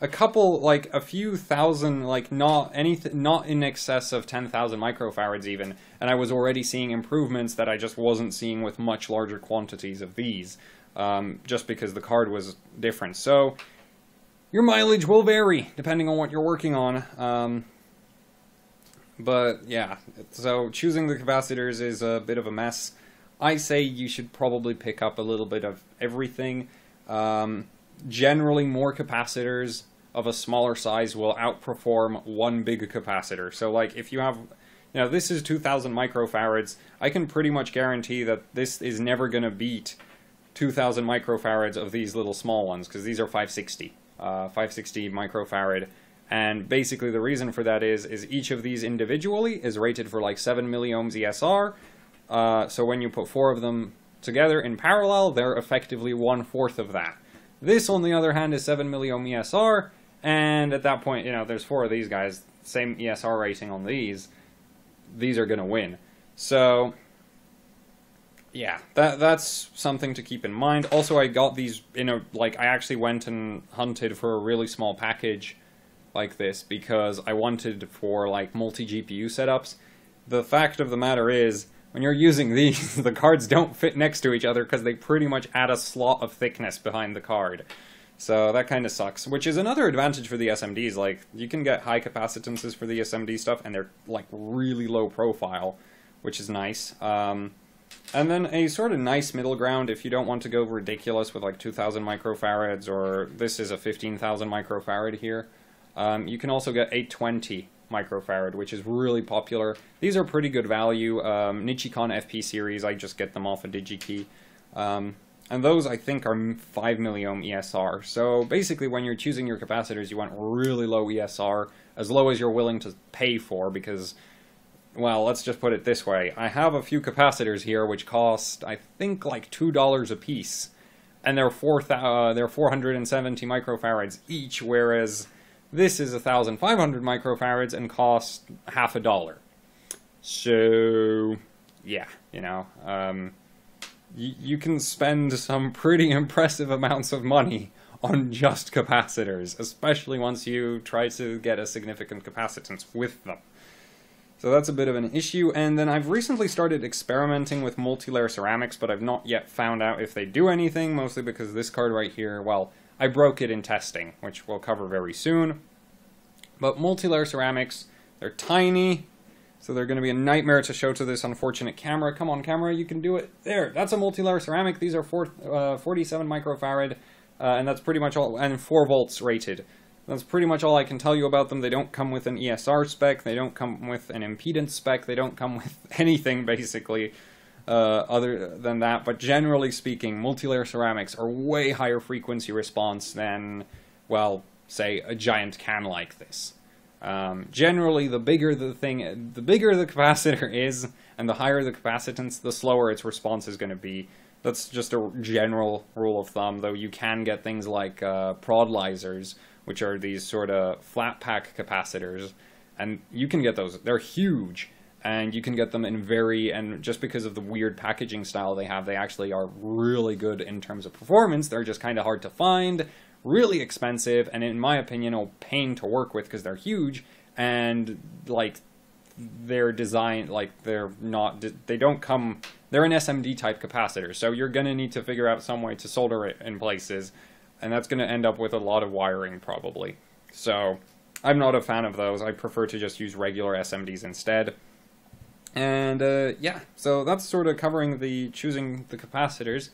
a couple, like a few thousand, like not anything, not in excess of 10,000 microfarads even, and I was already seeing improvements that I just wasn't seeing with much larger quantities of these, just because the card was different. So your mileage will vary depending on what you're working on, but yeah, so choosing the capacitors is a bit of a mess. I say you should probably pick up a little bit of everything. Generally, more capacitors of a smaller size will outperform one big capacitor. So, like, if you have, you know, this is 2,000 microfarads, I can pretty much guarantee that this is never going to beat 2,000 microfarads of these little small ones, because these are 560 microfarad. And basically the reason for that is each of these individually is rated for like 7 milliohms ESR. So when you put 4 of them together in parallel, they're effectively 1/4 of that. This, on the other hand, is 7 milliohm ESR, and at that point, you know, there's 4 of these guys, same ESR rating on these are going to win. So, yeah, that's something to keep in mind. Also, I got these, you know, like, I actually went and hunted for a really small package like this because I wanted for, like, multi-GPU setups. The fact of the matter is, when you're using these, the cards don't fit next to each other because they pretty much add a slot of thickness behind the card. So that kind of sucks, which is another advantage for the SMDs. Like, you can get high capacitances for the SMD stuff, and they're, like, really low profile, which is nice. And then a sort of nice middle ground if you don't want to go ridiculous with, like, 2,000 microfarads, or this is a 15,000 microfarad here. You can also get 820 microfarad, which is really popular. These are pretty good value. Nichicon FP series, I just get them off of DigiKey. And those, I think, are 5 milliohm ESR. So basically, when you're choosing your capacitors, you want really low ESR, as low as you're willing to pay for, because, well, let's just put it this way. I have a few capacitors here which cost, I think, like $2 a piece, and they're 470 microfarads each, whereas this is 1,500 microfarads and costs $0.50. So, yeah, you know, you can spend some pretty impressive amounts of money on just capacitors, especially once you try to get a significant capacitance with them. So that's a bit of an issue. And then I've recently started experimenting with multi-layer ceramics, but I've not yet found out if they do anything, mostly because this card right here, well, I broke it in testing, which we'll cover very soon. But multi-layer ceramics, they're tiny, so they're going to be a nightmare to show to this unfortunate camera. Come on, camera, you can do it. There, that's a multi-layer ceramic. These are 47 microfarad, and that's pretty much all, and 4 volts rated. That's pretty much all I can tell you about them. They don't come with an ESR spec, they don't come with an impedance spec, they don't come with anything, basically. Other than that, but generally speaking, multi-layer ceramics are way higher frequency response than, well, say, a giant can like this. Generally, the bigger the capacitor is, and the higher the capacitance, the slower its response is going to be. That's just a general rule of thumb, though you can get things like prodlizers, which are these sort of flat pack capacitors, and you can get those. They're huge, and you can get them in very, and just because of the weird packaging style they have, they actually are really good in terms of performance. They're just kind of hard to find, really expensive, and in my opinion, a pain to work with because they're huge, and like their design, like they're not, they don't come, they're an SMD type capacitor, so you're gonna need to figure out some way to solder it in places, and that's gonna end up with a lot of wiring probably. So I'm not a fan of those. I prefer to just use regular SMDs instead. And yeah, so that's sort of covering the choosing the capacitors.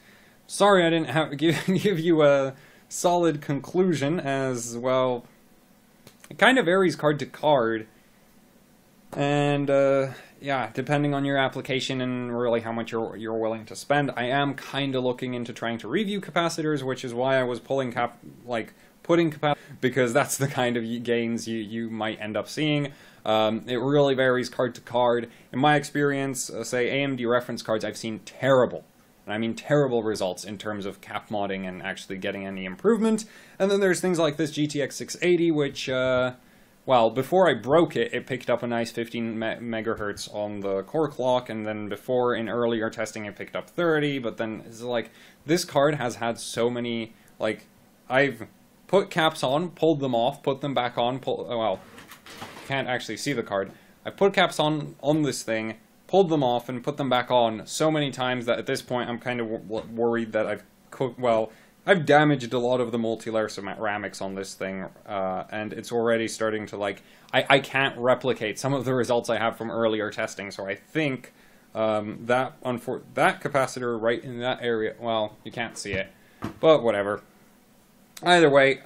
Sorry I didn't give you a solid conclusion, as well, it kind of varies card to card. And yeah, depending on your application and really how much you're willing to spend. I am kind of looking into trying to review capacitors, which is why I was pulling putting capacitors, because that's the kind of gains you might end up seeing. It really varies card to card. In my experience, say AMD reference cards, I've seen terrible, and I mean terrible results in terms of cap modding and actually getting any improvement. And then there's things like this GTX 680, which well, before I broke it, it picked up a nice 15 megahertz on the core clock, and then before, in earlier testing, it picked up 30, but then, it's like, this card has had so many, like, I've put caps on, pulled them off, put them back on, well, can't actually see the card. I put caps on this thing, pulled them off, and put them back on so many times that at this point, I'm kind of worried that I've cooked, well, I've damaged a lot of the multi-layer ceramics on this thing, and it's already starting to, like, I can't replicate some of the results I have from earlier testing, so I think that capacitor right in that area, well, you can't see it, but whatever. Either way,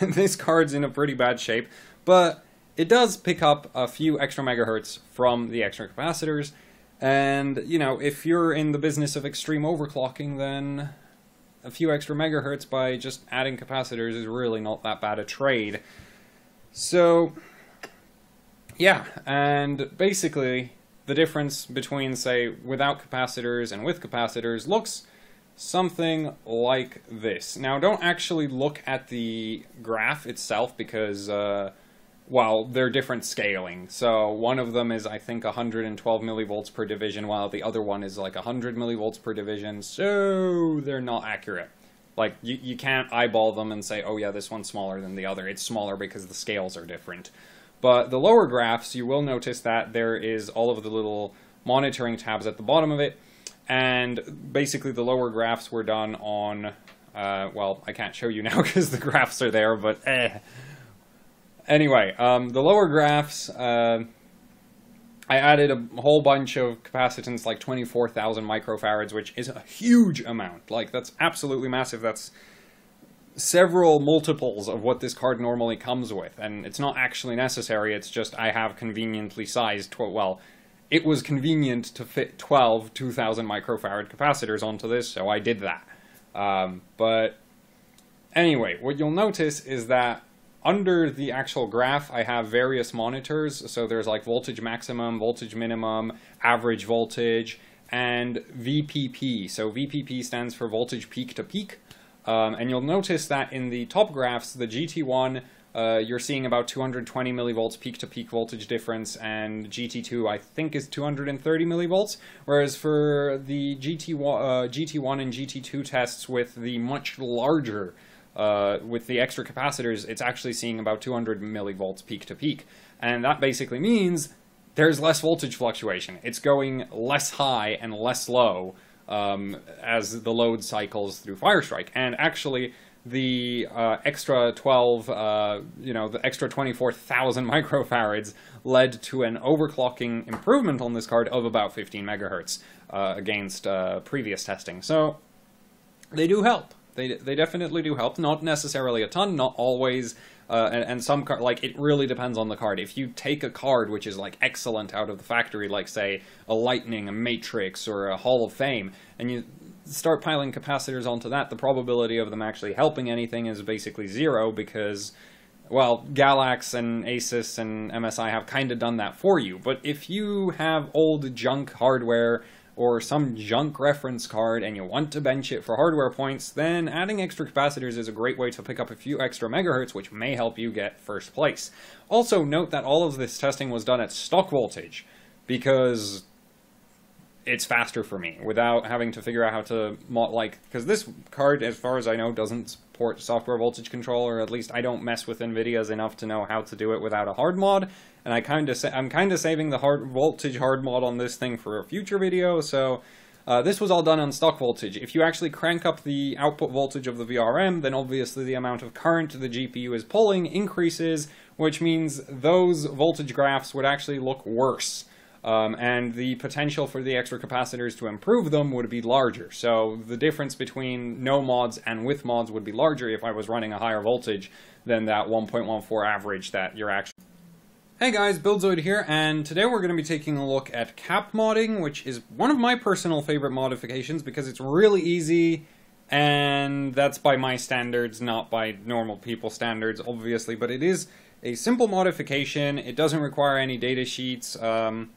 this card's in a pretty bad shape, but it does pick up a few extra megahertz from the extra capacitors, and, you know, if you're in the business of extreme overclocking, then a few extra megahertz by just adding capacitors is really not that bad a trade. So, yeah, and basically the difference between, say, without capacitors and with capacitors looks something like this. Now, don't actually look at the graph itself because, well, they're different scaling. So one of them is, I think, 112 millivolts per division, while the other one is like 100 millivolts per division, so they're not accurate. Like, you can't eyeball them and say, oh yeah, this one's smaller than the other. It's smaller because the scales are different. But the lower graphs, you will notice that there is all of the little monitoring tabs at the bottom of it, and basically the lower graphs were done on, well, I can't show you now because the graphs are there, but Anyway, the lower graphs, I added a whole bunch of capacitance, like 24,000 microfarads, which is a huge amount. Like, that's absolutely massive. That's several multiples of what this card normally comes with. And it's not actually necessary. It's just I have conveniently sized, well, it was convenient to fit 12 2,000 microfarad capacitors onto this, so I did that. But anyway, what you'll notice is that under the actual graph, I have various monitors. So there's like voltage maximum, voltage minimum, average voltage, and VPP. So VPP stands for voltage peak to peak. And you'll notice that in the top graphs, the GT1, you're seeing about 220 millivolts peak to peak voltage difference, and GT2, I think, is 230 millivolts. Whereas for the GT1 and GT2 tests with the much larger with the extra capacitors, it's actually seeing about 200 millivolts peak to peak. And that basically means there's less voltage fluctuation. It's going less high and less low as the load cycles through Firestrike. And actually, the extra 24,000 microfarads led to an overclocking improvement on this card of about 15 megahertz against previous testing. So they do help. They definitely do help, not necessarily a ton, not always, and some card, like, it really depends on the card. If you take a card which is, like, excellent out of the factory, like, say, a Lightning, a Matrix, or a Hall of Fame, and you start piling capacitors onto that, the probability of them actually helping anything is basically zero because, well, Galax and Asus and MSI have kind of done that for you. But if you have old junk hardware, or some junk reference card and you want to bench it for hardware points, then adding extra capacitors is a great way to pick up a few extra megahertz, which may help you get first place. Also note that all of this testing was done at stock voltage, because it's faster for me without having to figure out how to mod, like, because this card, as far as I know, doesn't support software voltage control, or at least I don't mess with NVIDIA's enough to know how to do it without a hard mod. And I'm kind of saving the voltage hard mod on this thing for a future video. So this was all done on stock voltage. If you actually crank up the output voltage of the VRM, then obviously the amount of current the GPU is pulling increases, which means those voltage graphs would actually look worse. And the potential for the extra capacitors to improve them would be larger. So the difference between no mods and with mods would be larger if I was running a higher voltage than that 1.14 average that you're actually... Hey guys, Buildzoid here, and today we're going to be taking a look at cap modding, which is one of my personal favorite modifications because it's really easy, and that's by my standards, not by normal people standards, obviously, but it is a simple modification. It doesn't require any data sheets. You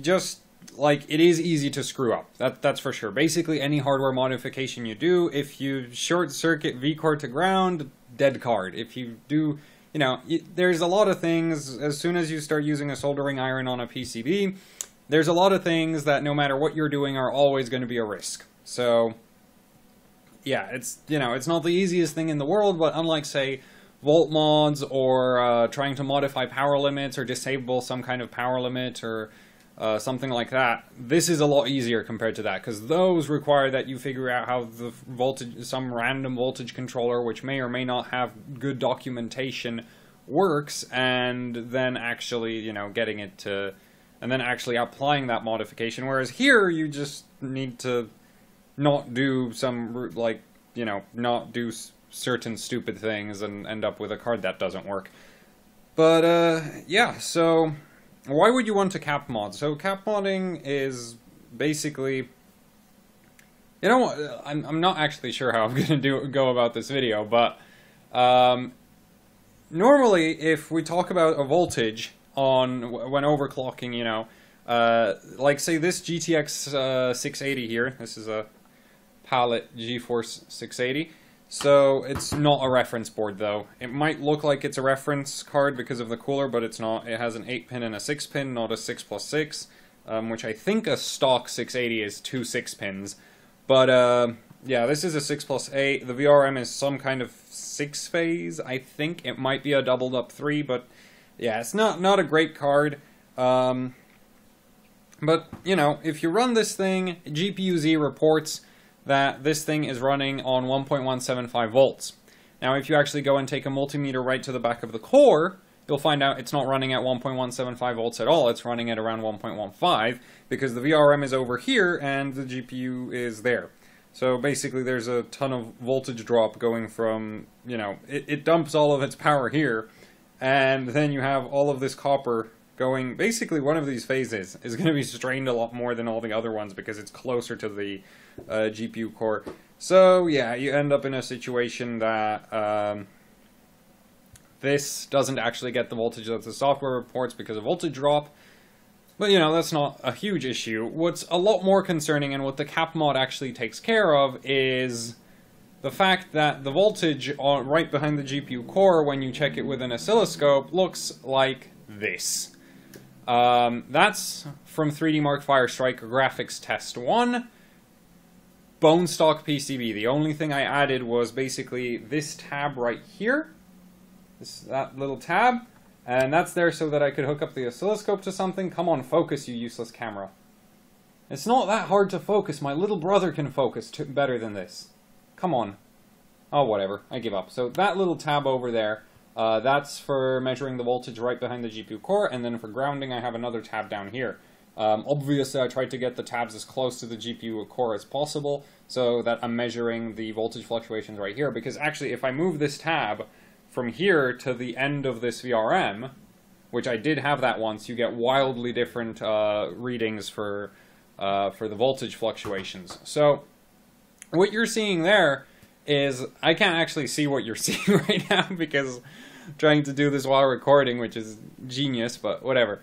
just, like, it is easy to screw up, that's for sure. Basically, any hardware modification you do, if you short circuit V-Core to ground, dead card. If you do, you know, there's a lot of things, as soon as you start using a soldering iron on a PCB, there's a lot of things that no matter what you're doing are always going to be a risk. So, yeah, it's, you know, it's not the easiest thing in the world, but unlike, say, volt mods or trying to modify power limits or disable some kind of power limit or... something like that, this is a lot easier compared to that, because those require that you figure out how the voltage, some random voltage controller, which may or may not have good documentation, works, and then actually, you know, getting it to, and then actually applying that modification, whereas here you just need to not do some, like, you know, not do certain stupid things and end up with a card that doesn't work. But, yeah, so... why would you want to cap mod? So cap modding is basically, you know, I'm not actually sure how I'm going to go about this video, but normally if we talk about a voltage on when overclocking, you know, like say this GTX 680 here, this is a Palit GeForce 680. So it's not a reference board though. It might look like it's a reference card because of the cooler, but it's not. It has an 8-pin and a 6-pin, not a 6+6, which I think a stock 680 is two 6-pins. But yeah, this is a 6+8. The VRM is some kind of 6-phase, I think. It might be a doubled up 3, but yeah, it's not a great card. But, you know, if you run this thing, GPU-Z reports that this thing is running on 1.175 volts. Now, if you actually go and take a multimeter right to the back of the core, you'll find out it's not running at 1.175 volts at all. It's running at around 1.15 because the VRM is over here and the GPU is there. So basically, there's a ton of voltage drop going from, you know, it dumps all of its power here, and then you have all of this copper going. Basically, one of these phases is going to be strained a lot more than all the other ones because it's closer to the GPU core. So yeah, you end up in a situation that this doesn't actually get the voltage that the software reports because of voltage drop. But, you know, that's not a huge issue. What's a lot more concerning, and what the cap mod actually takes care of, is the fact that the voltage right behind the GPU core, when you check it with an oscilloscope, looks like this. That's from 3DMark Firestrike Graphics Test 1. Bone stock PCB. The only thing I added was basically this tab right here. That little tab. And that's there so that I could hook up the oscilloscope to something. Come on, focus, you useless camera. It's not that hard to focus. My little brother can focus better than this. Come on. Oh, whatever. I give up. So that little tab over there. That's for measuring the voltage right behind the GPU core, and then for grounding I have another tab down here. Obviously I tried to get the tabs as close to the GPU core as possible, so that I'm measuring the voltage fluctuations right here, because actually if I move this tab from here to the end of this VRM, which I did have that once, you get wildly different readings for the voltage fluctuations. So what you're seeing there is, I can't actually see what you're seeing right now because I'm trying to do this while recording, which is genius, but whatever.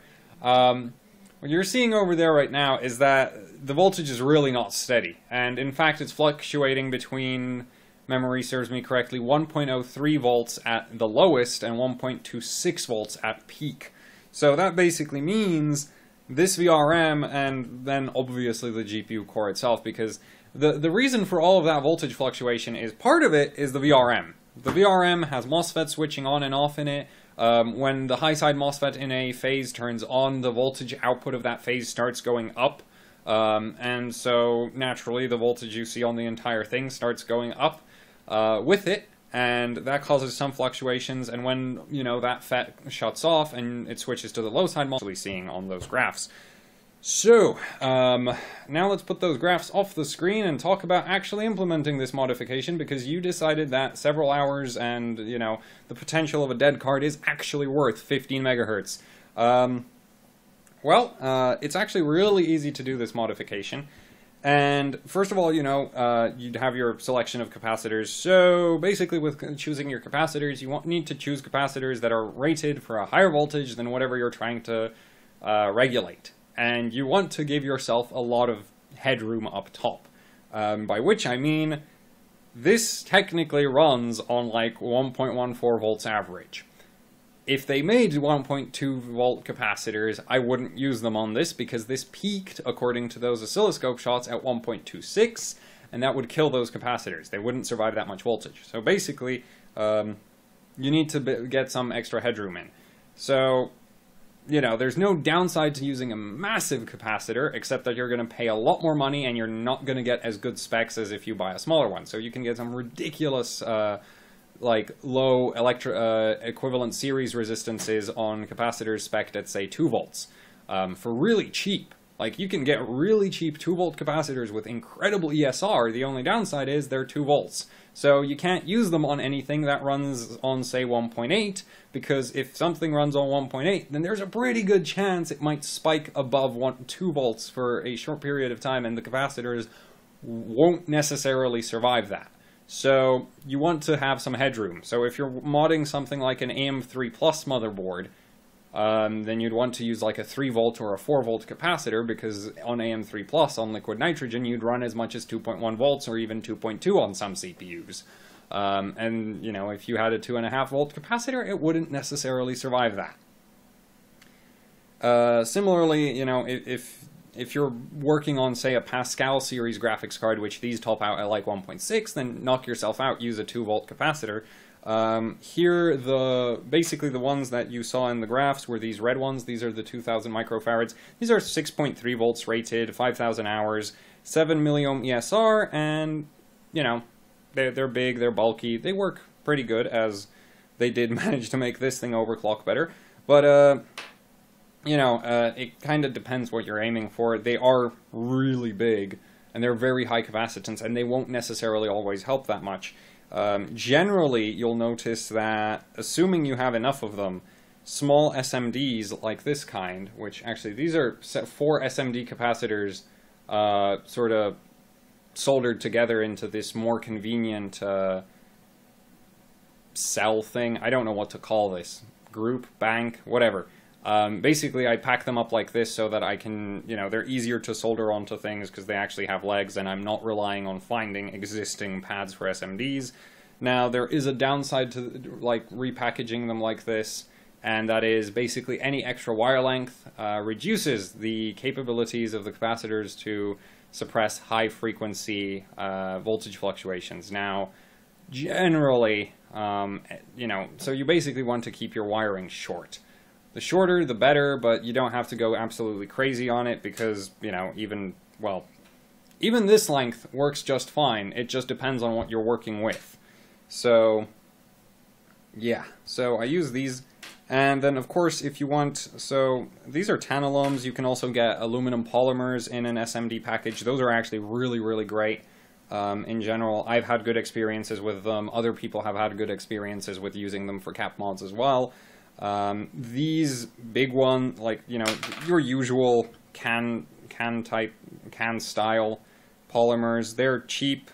What you're seeing over there right now is that the voltage is really not steady, and in fact it's fluctuating between, memory serves me correctly, 1.03 volts at the lowest and 1.26 volts at peak. So that basically means this VRM, and then obviously the GPU core itself, because the reason for all of that voltage fluctuation is, part of it is the VRM. The VRM has MOSFET switching on and off in it. When the high side MOSFET in a phase turns on, the voltage output of that phase starts going up. And so naturally the voltage you see on the entire thing starts going up with it, and that causes some fluctuations. And when, you know, that FET shuts off and it switches to the low side MOSFET, seeing on those graphs. So now let's put those graphs off the screen and talk about actually implementing this modification, because you decided that several hours and, you know, the potential of a dead card is actually worth 15 megahertz. It's actually really easy to do this modification. And first of all, you know, you'd have your selection of capacitors. So basically with choosing your capacitors, you need to choose capacitors that are rated for a higher voltage than whatever you're trying to regulate. And you want to give yourself a lot of headroom up top. By which I mean, this technically runs on like 1.14 volts average. If they made 1.2 volt capacitors, I wouldn't use them on this, because this peaked, according to those oscilloscope shots, at 1.26, and that would kill those capacitors. They wouldn't survive that much voltage. So basically, you need to get some extra headroom in. So, you know, there's no downside to using a massive capacitor, except that you're going to pay a lot more money and you're not going to get as good specs as if you buy a smaller one. So you can get some ridiculous like low equivalent series resistances on capacitors spec'd at, say, 2 volts for really cheap. Like, you can get really cheap 2 volt capacitors with incredible ESR. The only downside is they're 2 volts. So you can't use them on anything that runs on, say, 1.8, because if something runs on 1.8, then there's a pretty good chance it might spike above 2 volts for a short period of time, and the capacitors won't necessarily survive that. So you want to have some headroom. So if you're modding something like an AM3+ motherboard, then you'd want to use like a 3 volt or a 4 volt capacitor, because on AM3+ on liquid nitrogen, you'd run as much as 2.1 volts or even 2.2 on some CPUs. And, you know, if you had a 2.5 volt capacitor, it wouldn't necessarily survive that. Similarly, you know, if you're working on, say, a Pascal series graphics card, which these top out at like 1.6, then knock yourself out, use a 2 volt capacitor. Here, basically the ones that you saw in the graphs were these red ones. These are the 2000 microfarads. These are 6.3 volts rated, 5,000 hours, 7 milliohm ESR, and, you know, they're big, they're bulky, they work pretty good, as they did manage to make this thing overclock better. But, you know, it kind of depends what you're aiming for. They are really big, and they're very high capacitance, and they won't necessarily always help that much. Generally, you'll notice that, assuming you have enough of them, small SMDs like this kind, which actually, these are 4 SMD capacitors sort of soldered together into this more convenient cell thing. I don't know what to call this. Group, bank, whatever. Basically, I pack them up like this so that I can, you know, they're easier to solder onto things because they actually have legs, and I'm not relying on finding existing pads for SMDs. Now, there is a downside to, like, repackaging them like this, and that is basically any extra wire length reduces the capabilities of the capacitors to suppress high-frequency voltage fluctuations. Now, generally, you know, so you basically want to keep your wiring short. The shorter, the better, but you don't have to go absolutely crazy on it, because, you know, even this length works just fine. It just depends on what you're working with. So, yeah. So I use these. And then, of course, if you want, so these are tantalums. You can also get aluminum polymers in an SMD package. Those are actually really, really great. In general, I've had good experiences with them. Other people have had good experiences with using them for cap mods as well. These big one, like, you know, your usual can style polymers, they're cheap,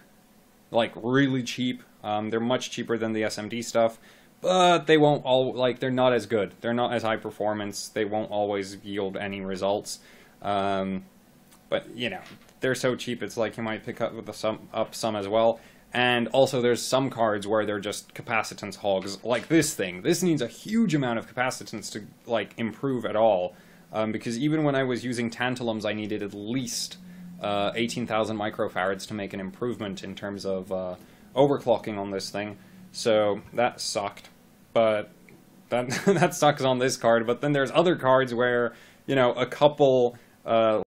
like really cheap. They're much cheaper than the SMD stuff, but they won't all, like, they're not as good. They're not as high performance. They won't always yield any results. But, you know, they're so cheap, it's like you might pick up, some as well. And also there's some cards where they're just capacitance hogs, like this thing. This needs a huge amount of capacitance to, like, improve at all. Because even when I was using tantalums, I needed at least 18,000 microfarads to make an improvement in terms of overclocking on this thing. So that sucked. But that sucks on this card. But then there's other cards where, you know, a couple...